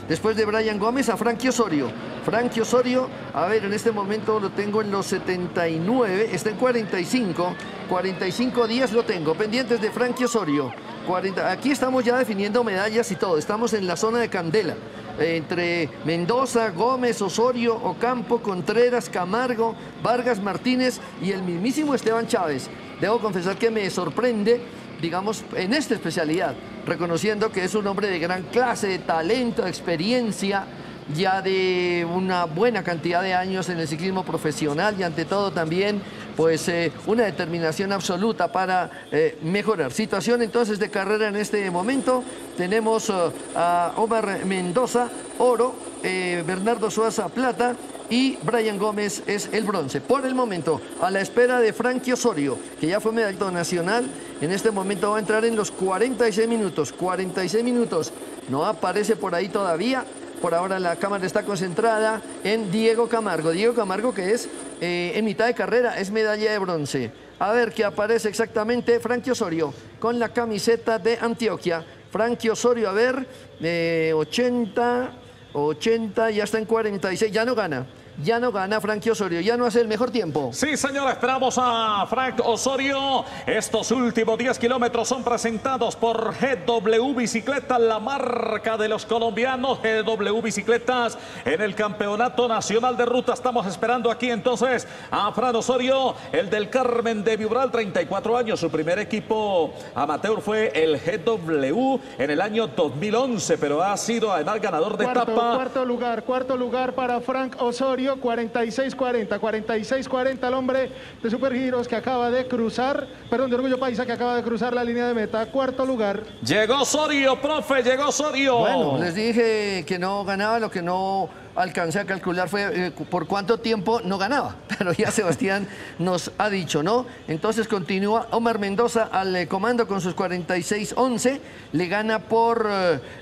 después de Brian Gómez a Frankie Osorio. Frankie Osorio, a ver, en este momento lo tengo en los setenta y nueve, está en cuarenta y cinco, cuarenta y cinco días lo tengo, pendientes de Frankie Osorio. cuarenta, aquí estamos ya definiendo medallas y todo, estamos en la zona de Candela. Entre Mendoza, Gómez, Osorio, Ocampo, Contreras, Camargo, Vargas, Martínez y el mismísimo Esteban Chávez. Debo confesar que me sorprende, digamos, en esta especialidad, reconociendo que es un hombre de gran clase, de talento, de experiencia, ya de una buena cantidad de años en el ciclismo profesional y ante todo también pues eh, una determinación absoluta para eh, mejorar. Situación entonces de carrera en este momento, tenemos uh, a Omar Mendoza, oro, eh, Bernardo Suaza, plata y Brian Gómez es el bronce. Por el momento, a la espera de Frankie Osorio, que ya fue medallón nacional, en este momento va a entrar en los cuarenta y seis minutos, cuarenta y seis minutos, no aparece por ahí todavía. Por ahora la cámara está concentrada en Diego Camargo. Diego Camargo que es eh, en mitad de carrera, es medalla de bronce. A ver qué aparece exactamente Frankie Osorio con la camiseta de Antioquia. Frankie Osorio, a ver, eh, ochenta, ochenta, ya está en cuarenta y seis, ya no gana. Ya no gana Frankie Osorio, ya no hace el mejor tiempo. Sí, señora, esperamos a Frank Osorio. Estos últimos diez kilómetros son presentados por G W Bicicletas, la marca de los colombianos. G W Bicicletas en el Campeonato Nacional de Ruta. Estamos esperando aquí entonces a Fran Osorio, el del Carmen de Viboral, treinta y cuatro años. Su primer equipo amateur fue el G W en el año dos mil once, pero ha sido además ganador de cuarto, etapa. Cuarto lugar, cuarto lugar para Frank Osorio. cuarenta y seis cuarenta, cuarenta y seis cuarenta el hombre de Supergiros que acaba de cruzar, perdón, de Orgullo Paisa que acaba de cruzar la línea de meta, cuarto lugar. Llegó Osorio, profe, llegó Osorio. Bueno, les dije que no ganaba, lo que no alcancé a calcular fue eh, por cuánto tiempo no ganaba, pero ya Sebastián nos ha dicho, ¿no? Entonces continúa Omar Mendoza al eh, comando con sus cuarenta y seis once, le gana por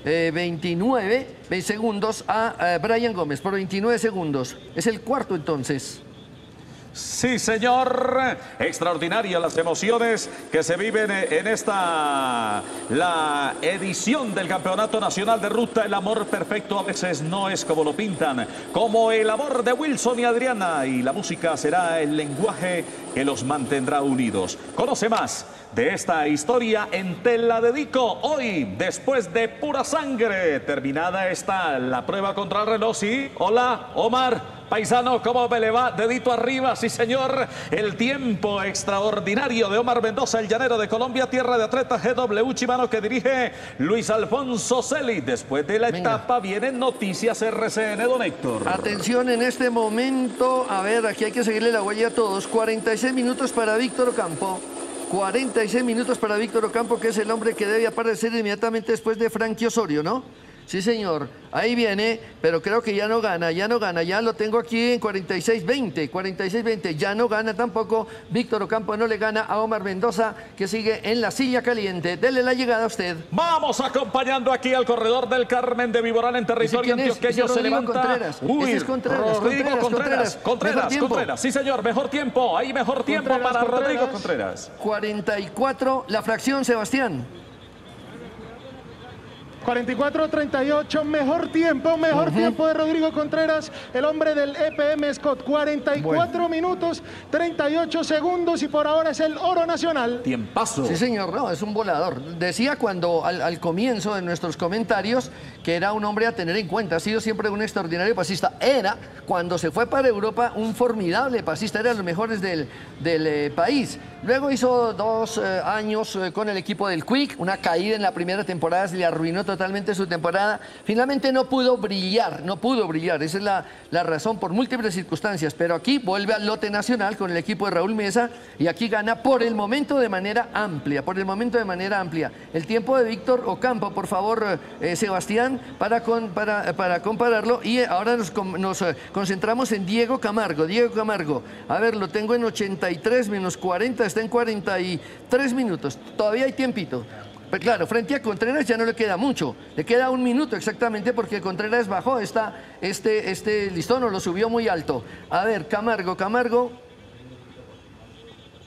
eh, veintinueve segundos a eh, Brian Gómez, por veintinueve segundos, es el cuarto entonces. Sí, señor. Extraordinarias las emociones que se viven en esta, la edición del Campeonato Nacional de Ruta. El amor perfecto a veces no es como lo pintan, como el amor de Wilson y Adriana. Y la música será el lenguaje que los mantendrá unidos. Conoce más de esta historia en Te la Dedico. Hoy, después de Pura Sangre, terminada está la prueba contra el reloj. Sí, hola, Omar. Paisano, ¿cómo me le va? Dedito arriba, sí señor. El tiempo extraordinario de Omar Mendoza, el llanero de Colombia, tierra de atletas G W Chimano, que dirige Luis Alfonso Celi. Después de la etapa vienen noticias R C N, don Héctor. Atención en este momento. A ver, aquí hay que seguirle la huella a todos. cuarenta y seis minutos para Víctor Ocampo. cuarenta y seis minutos para Víctor Ocampo, que es el hombre que debe aparecer inmediatamente después de Frankie Osorio, ¿no? Sí, señor. Ahí viene, pero creo que ya no gana, ya no gana. Ya lo tengo aquí en cuarenta y seis veinte, cuarenta y seis veinte. Ya no gana tampoco. Víctor Ocampo no le gana a Omar Mendoza, que sigue en la silla caliente. Dele la llegada a usted. Vamos acompañando aquí al corredor del Carmen de Viboral en territorio antioqueño. Se levanta. Uy, es Contreras. Rodrigo Contreras. Contreras, Contreras. Sí, señor. Mejor tiempo. Hay mejor tiempo para Rodrigo Contreras. cuarenta y cuatro, la fracción, Sebastián. cuarenta y cuatro treinta y ocho, mejor tiempo, mejor uh-huh. tiempo de Rodrigo Contreras, el hombre del E P M Scott, cuarenta y cuatro bueno. minutos, treinta y ocho segundos y por ahora es el oro nacional. Tiempazo. Sí, señor, no, es un volador. Decía cuando al, al comienzo de nuestros comentarios que era un hombre a tener en cuenta, ha sido siempre un extraordinario pasista, era cuando se fue para Europa un formidable pasista, era de los mejores del, del eh, país. Luego hizo dos eh, años eh, con el equipo del Quick, una caída en la primera temporada, se le arruinó totalmente su temporada. Finalmente no pudo brillar, no pudo brillar, esa es la, la razón por múltiples circunstancias. Pero aquí vuelve al lote nacional con el equipo de Raúl Mesa y aquí gana por el momento de manera amplia, por el momento de manera amplia. El tiempo de Víctor Ocampo, por favor, eh, Sebastián, para, con, para, eh, para compararlo. Y eh, ahora nos, nos eh, concentramos en Diego Camargo. Diego Camargo, a ver, lo tengo en ochenta y tres menos cuarenta. Está en cuarenta y tres minutos, todavía hay tiempito. Pero claro, frente a Contreras ya no le queda mucho, le queda un minuto exactamente porque Contreras bajó esta, este, este listón o lo subió muy alto. A ver, Camargo, Camargo.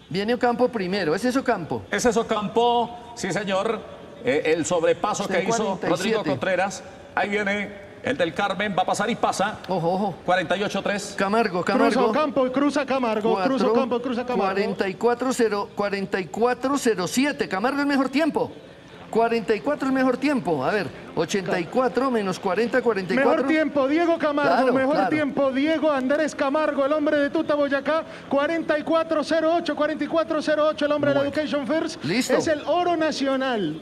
Viene Ocampo primero, ¿es eso Ocampo? ¿Es eso Ocampo? Sí, señor. Eh, el sobrepaso que hizo Rodrigo Contreras, ahí viene... El del Carmen va a pasar y pasa. Ojo, ojo. cuarenta y ocho tres. Camargo, Camargo. Cruza Ocampo, cruza Camargo. cuatro, cruza Ocampo, cruza Camargo. cuarenta y cuatro cero siete. Camargo el mejor tiempo. cuarenta y cuatro el mejor tiempo. A ver, ochenta y cuatro menos cuarenta, cuarenta y cuatro. Mejor tiempo, Diego Camargo. Claro, mejor claro. tiempo, Diego Andrés Camargo, el hombre de Tuta, Boyacá. cuarenta y cuatro cero ocho, cuarenta y cuatro cero ocho, el hombre bueno. de la Education First. Listo. Es el oro nacional.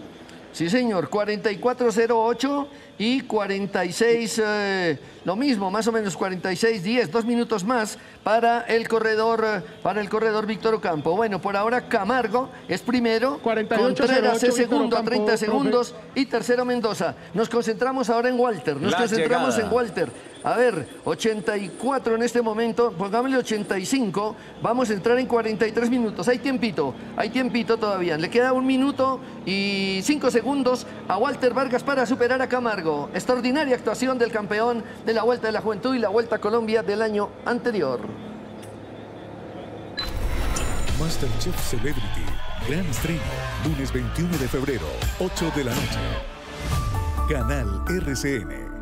Sí, señor, cuarenta y cuatro cero ocho y cuarenta y seis, eh, lo mismo, más o menos cuarenta y seis diez, dos minutos más para el corredor, para el corredor Víctor Ocampo. Bueno, por ahora Camargo es primero, Contreras es segundo a treinta segundos y tercero Mendoza. Nos concentramos ahora en Walter, nos concentramos en Walter. A ver, ochenta y cuatro en este momento, pongámosle ochenta y cinco, vamos a entrar en cuarenta y tres minutos, hay tiempito, hay tiempito todavía, le queda un minuto y cinco segundos a Walter Vargas para superar a Camargo. Extraordinaria actuación del campeón de la Vuelta de la Juventud y la Vuelta a Colombia del año anterior. MasterChef Celebrity, gran estreno, lunes veintiuno de febrero, ocho de la noche, Canal R C N.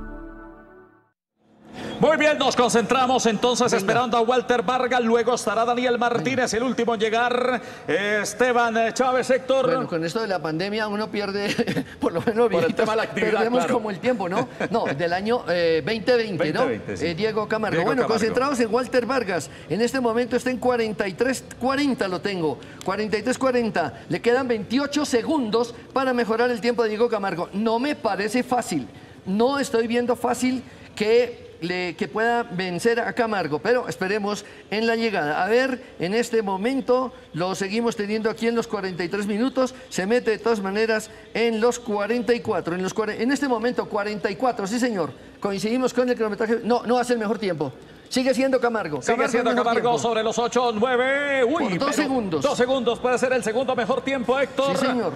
Muy bien, nos concentramos entonces. Venga. Esperando a Walter Vargas, luego estará Daniel Martínez, el último en llegar, Esteban Chávez, Héctor. Bueno, con esto de la pandemia uno pierde, por lo menos, por el tema de la actividad, perdemos claro. como el tiempo, ¿no? No, del año eh, veinte veinte, ¿no? veinte veinte, sí. eh, Diego Camargo. Diego bueno, Camargo. Concentrados en Walter Vargas, en este momento está en cuarenta y tres cuarenta, lo tengo, cuarenta y tres cuarenta, le quedan veintiocho segundos para mejorar el tiempo de Diego Camargo. No me parece fácil, no estoy viendo fácil que... Le, que pueda vencer a Camargo, pero esperemos en la llegada. A ver, en este momento lo seguimos teniendo aquí en los cuarenta y tres minutos, se mete de todas maneras en los cuarenta y cuatro, en, los, en este momento cuarenta y cuatro, sí señor, coincidimos con el kilometraje, no, no hace el mejor tiempo. Sigue siendo Camargo. Sigue Camargo siendo Camargo tiempo. Sobre los ocho, nueve, uy, dos segundos. Dos segundos puede ser el segundo mejor tiempo, Héctor. Sí señor,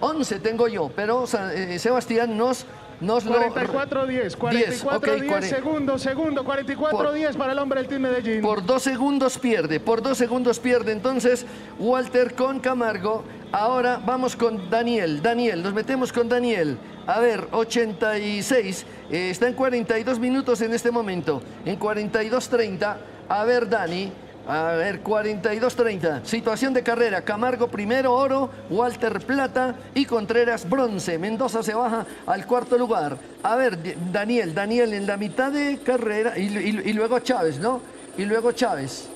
once tengo yo, pero eh, Sebastián nos... Nos cuarenta y cuatro diez, cuarenta y cuatro diez, okay, segundo, segundo, cuarenta y cuatro diez para el hombre del Team Medellín. Por dos segundos pierde, por dos segundos pierde entonces Walter con Camargo. Ahora vamos con Daniel, Daniel, nos metemos con Daniel. A ver, ochenta y seis, eh, está en cuarenta y dos minutos en este momento, en cuarenta y dos treinta. A ver, Dani, a ver, cuarenta y dos treinta. Situación de carrera, Camargo primero, oro, Walter plata y Contreras bronce. Mendoza se baja al cuarto lugar. A ver, Daniel, Daniel en la mitad de carrera y, y, y luego Chávez, ¿no? Y luego Chávez.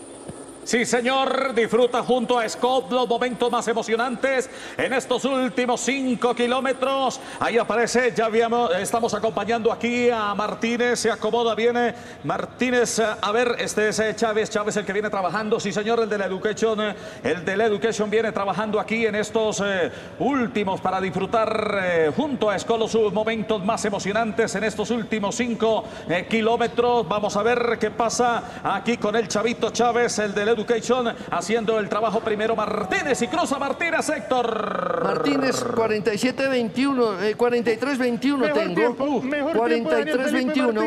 Sí, señor, disfruta junto a Scott los momentos más emocionantes en estos últimos cinco kilómetros. Ahí aparece, ya habíamos, estamos acompañando aquí a Martínez, se acomoda, viene Martínez. A ver, este es Chávez, Chávez el que viene trabajando, sí, señor, el de la Education, el de la Education viene trabajando aquí en estos eh, últimos para disfrutar eh, junto a Scott los momentos más emocionantes en estos últimos cinco eh, kilómetros. Vamos a ver qué pasa aquí con el Chavito Chávez, el de la Education, haciendo el trabajo primero Martínez y cruza Martínez, Héctor. Martínez, cuarenta y siete veintiuno, eh, cuarenta y tres veintiuno mejor tengo. Tiempo, uh, mejor cuarenta y tres veintiuno.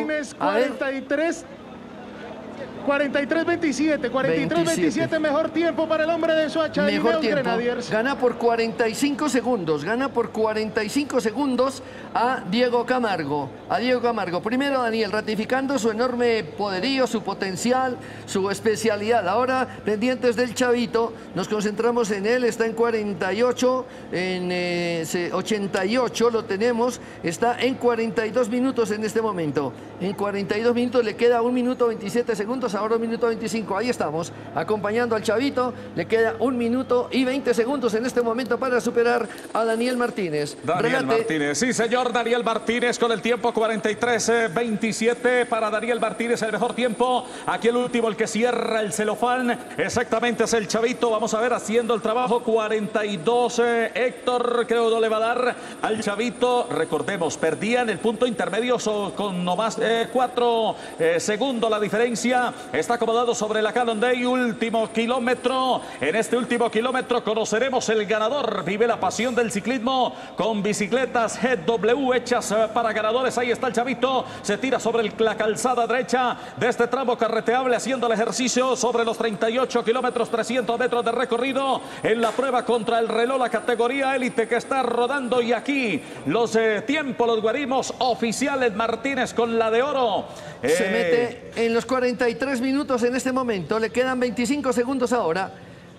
cuarenta y tres veintisiete, cuarenta y tres veintisiete, mejor tiempo para el hombre de Soacha. Mejor tiempo. Grenadiers. Gana por cuarenta y cinco segundos, gana por cuarenta y cinco segundos a Diego Camargo. A Diego Camargo. Primero Daniel, ratificando su enorme poderío, su potencial, su especialidad. Ahora, pendientes del Chavito, nos concentramos en él, está en cuarenta y ocho, en eh, ochenta y ocho lo tenemos, está en cuarenta y dos minutos en este momento. en cuarenta y dos minutos, le queda un minuto veintisiete segundos, ahora un minuto veinticinco, ahí estamos, acompañando al Chavito, le queda un minuto y veinte segundos en este momento para superar a Daniel Martínez. Daniel Relate. Martínez, sí señor, Daniel Martínez con el tiempo cuarenta y tres veintisiete para Daniel Martínez, el mejor tiempo, aquí el último, el que cierra el celofán, exactamente es el Chavito, vamos a ver haciendo el trabajo, cuarenta y dos, eh, Héctor, creo no le va a dar al Chavito, recordemos, perdían el punto intermedio con nomás eh, cuatro eh, segundos la diferencia, está acomodado sobre la Cannondale, último kilómetro, en este último kilómetro conoceremos el ganador, vive la pasión del ciclismo con bicicletas G W hechas eh, para ganadores, ahí está el Chavito, se tira sobre el, la calzada derecha de este tramo carreteable haciendo el ejercicio sobre los treinta y ocho kilómetros, trescientos metros de recorrido en la prueba contra el reloj, la categoría élite que está rodando y aquí los eh, tiempos, los guarimos oficiales, Martínez con la de oro. Eh... Se mete en los cuarenta y tres minutos en este momento, le quedan veinticinco segundos ahora,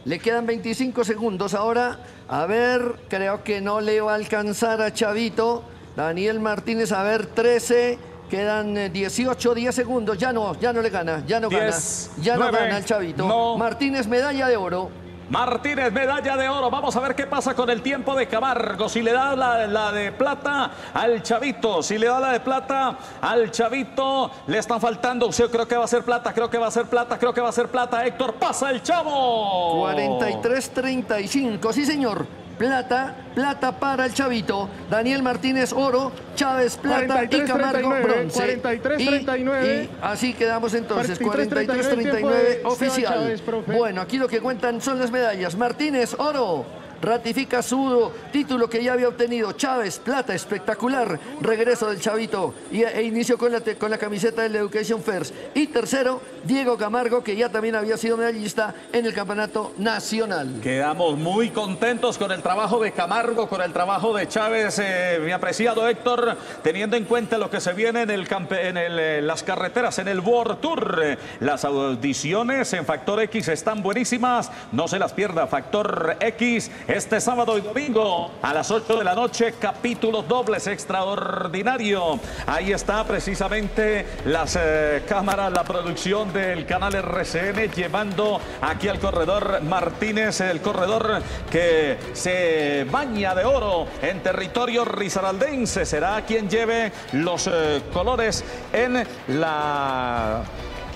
le quedan veinticinco segundos ahora, a ver, creo que no le va a alcanzar a Chavito, Daniel Martínez, a ver, trece... Quedan dieciocho, diez segundos, ya no, ya no le gana, ya no diez, gana, ya nueve, no gana el Chavito. No. Martínez, medalla de oro. Martínez, medalla de oro. Vamos a ver qué pasa con el tiempo de Camargo. Si le da la, la de plata al Chavito, si le da la de plata al Chavito, le están faltando. Yo creo que va a ser plata, creo que va a ser plata, creo que va a ser plata. Héctor, pasa el Chavo. cuarenta y tres treinta y cinco, sí señor. Plata, plata para el Chavito. Daniel Martínez, oro. Chávez, plata. cuarenta y tres, y Camargo, treinta y nueve, bronce. cuarenta y tres treinta y nueve. Y, y así quedamos entonces. cuarenta y tres treinta y nueve oficial. Chávez, bueno, aquí lo que cuentan son las medallas. Martínez, oro. Ratifica su título que ya había obtenido. Chávez, plata, espectacular. Regreso del Chavito y, e inicio con la, con la camiseta del Education First. Y tercero, Diego Camargo, que ya también había sido medallista en el campeonato nacional. Quedamos muy contentos con el trabajo de Camargo, con el trabajo de Chávez. Eh, mi apreciado Héctor, teniendo en cuenta lo que se viene en, el campe en el, eh, las carreteras, en el World Tour. Eh, las audiciones en Factor X están buenísimas. No se las pierda, Factor X. Este sábado y domingo a las ocho de la noche, capítulos dobles, extraordinario. Ahí está precisamente las eh, cámaras, la producción del canal R C N, llevando aquí al corredor Martínez, el corredor que se baña de oro en territorio risaraldense. Será quien lleve los eh, colores en la...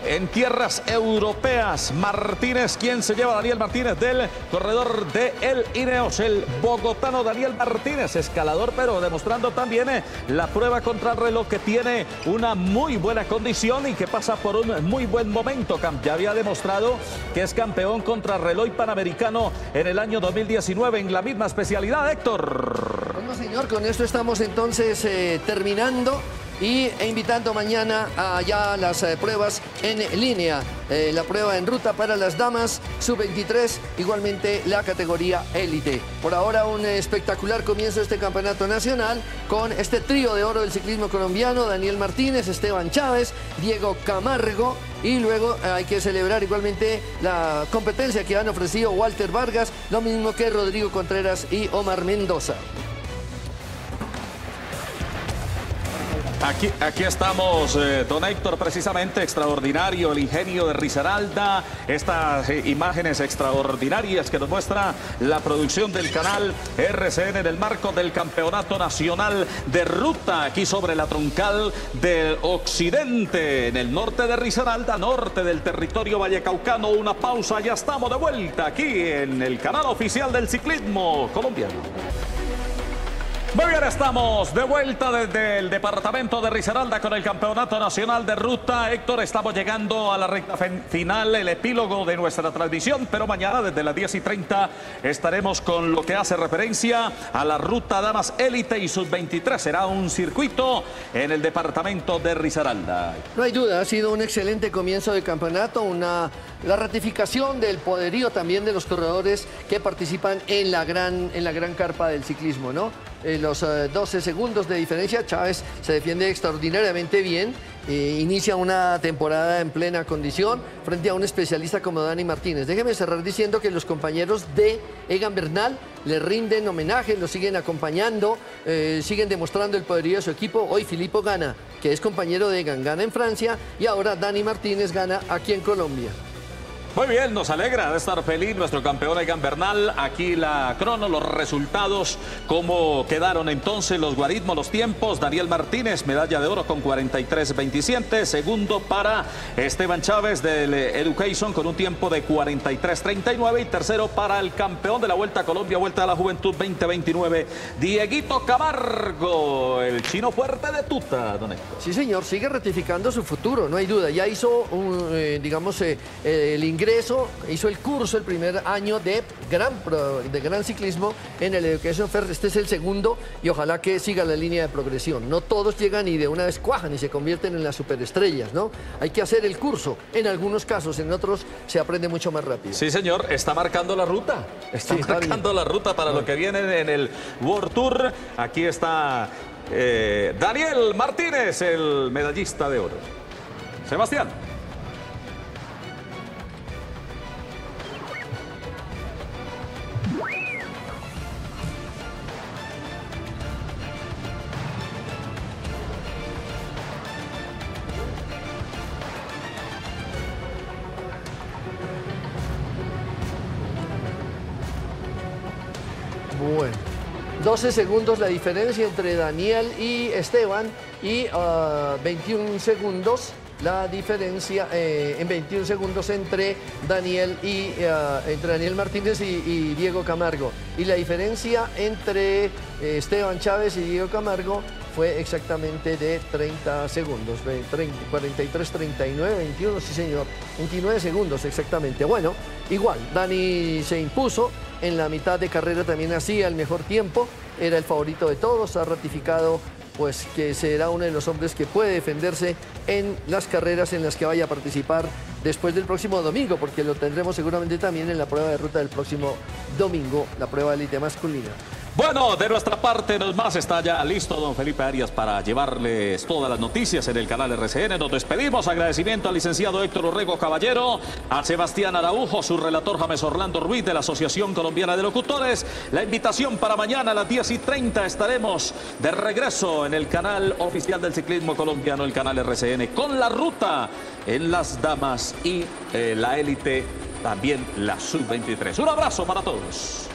en tierras europeas. Martínez, ¿quién se lleva? Daniel Martínez del corredor de El Ineos, el bogotano Daniel Martínez, escalador, pero demostrando también eh, la prueba contrarreloj, que tiene una muy buena condición y que pasa por un muy buen momento. Ya había demostrado que es campeón contrarreloj panamericano en el año dos mil diecinueve en la misma especialidad, Héctor. Bueno, señor, con esto estamos entonces eh, terminando. Y invitando mañana a ya las eh, pruebas en línea, eh, la prueba en ruta para las damas, sub veintitrés, igualmente la categoría élite. Por ahora un eh, espectacular comienzo de este campeonato nacional con este trío de oro del ciclismo colombiano, Daniel Martínez, Esteban Chávez, Diego Camargo. Y luego hay que celebrar igualmente la competencia que han ofrecido Walter Vargas, lo mismo que Rodrigo Contreras y Omar Mendoza. Aquí, aquí estamos, eh, don Héctor, precisamente extraordinario, el ingenio de Risaralda, estas eh, imágenes extraordinarias que nos muestra la producción del canal R C N en el marco del Campeonato Nacional de Ruta, aquí sobre la troncal del occidente, en el norte de Risaralda, norte del territorio vallecaucano. Una pausa, ya estamos de vuelta aquí en el canal oficial del ciclismo colombiano. Muy bien, estamos de vuelta desde el departamento de Risaralda con el Campeonato Nacional de Ruta. Héctor, estamos llegando a la recta final, el epílogo de nuestra transmisión, pero mañana desde las diez y treinta estaremos con lo que hace referencia a la Ruta Damas Élite y sub veintitrés. Será un circuito en el departamento de Risaralda. No hay duda, ha sido un excelente comienzo de campeonato, una... la ratificación del poderío también de los corredores que participan en la gran, en la gran carpa del ciclismo, ¿no? Eh, los eh, doce segundos de diferencia, Chávez se defiende extraordinariamente bien Eh, inicia una temporada en plena condición frente a un especialista como Dani Martínez. Déjeme cerrar diciendo que los compañeros de Egan Bernal le rinden homenaje, lo siguen acompañando, eh, siguen demostrando el poderío de su equipo. Hoy Filipo Gana, que es compañero de Egan, gana en Francia, y ahora Dani Martínez gana aquí en Colombia. Muy bien, nos alegra de estar feliz nuestro campeón Egan Bernal. Aquí la crono, los resultados, cómo quedaron entonces los guarismos, los tiempos. Daniel Martínez, medalla de oro con cuarenta y tres veintisiete. Segundo para Esteban Chávez del Education con un tiempo de cuarenta y tres treinta y nueve. Y tercero para el campeón de la Vuelta a Colombia, Vuelta a la Juventud veinte veintinueve, Dieguito Camargo, el chino fuerte de tuta, don Héctor. Sí, señor, sigue ratificando su futuro, no hay duda. Ya hizo, un, eh, digamos, eh, el ingreso. Hizo el curso, el primer año de gran, de gran ciclismo en el Education First. Este es el segundo y ojalá que siga la línea de progresión. No todos llegan y de una vez cuajan y se convierten en las superestrellas, ¿no? Hay que hacer el curso. En algunos casos, en otros se aprende mucho más rápido. Sí, señor. Está marcando la ruta. Está sí, marcando Javi. la ruta para no. lo que viene en el World Tour. Aquí está eh, Daniel Martínez, el medallista de oro. Sebastián. doce segundos la diferencia entre Daniel y Esteban, y uh, veintiún segundos la diferencia eh, en veintiún segundos entre Daniel y uh, entre Daniel Martínez y, y Diego Camargo, y la diferencia entre eh, Esteban Chávez y Diego Camargo fue exactamente de treinta segundos, cuarenta y tres treinta y nueve, veintiuno, sí señor, veintinueve segundos exactamente. Bueno, igual, Dani se impuso. En la mitad de carrera también hacía el mejor tiempo, era el favorito de todos, ha ratificado pues que será uno de los hombres que puede defenderse en las carreras en las que vaya a participar después del próximo domingo, porque lo tendremos seguramente también en la prueba de ruta del próximo domingo, la prueba élite masculina. Bueno, de nuestra parte, no más, está ya listo don Felipe Arias para llevarles todas las noticias en el canal R C N. Nos despedimos, agradecimiento al licenciado Héctor Urrego Caballero, a Sebastián Araujo, su relator James Orlando Ruiz de la Asociación Colombiana de Locutores. La invitación para mañana a las diez y treinta estaremos de regreso en el canal oficial del ciclismo colombiano, el canal R C N, con la ruta en las damas y eh, la élite, también la sub veintitrés. Un abrazo para todos.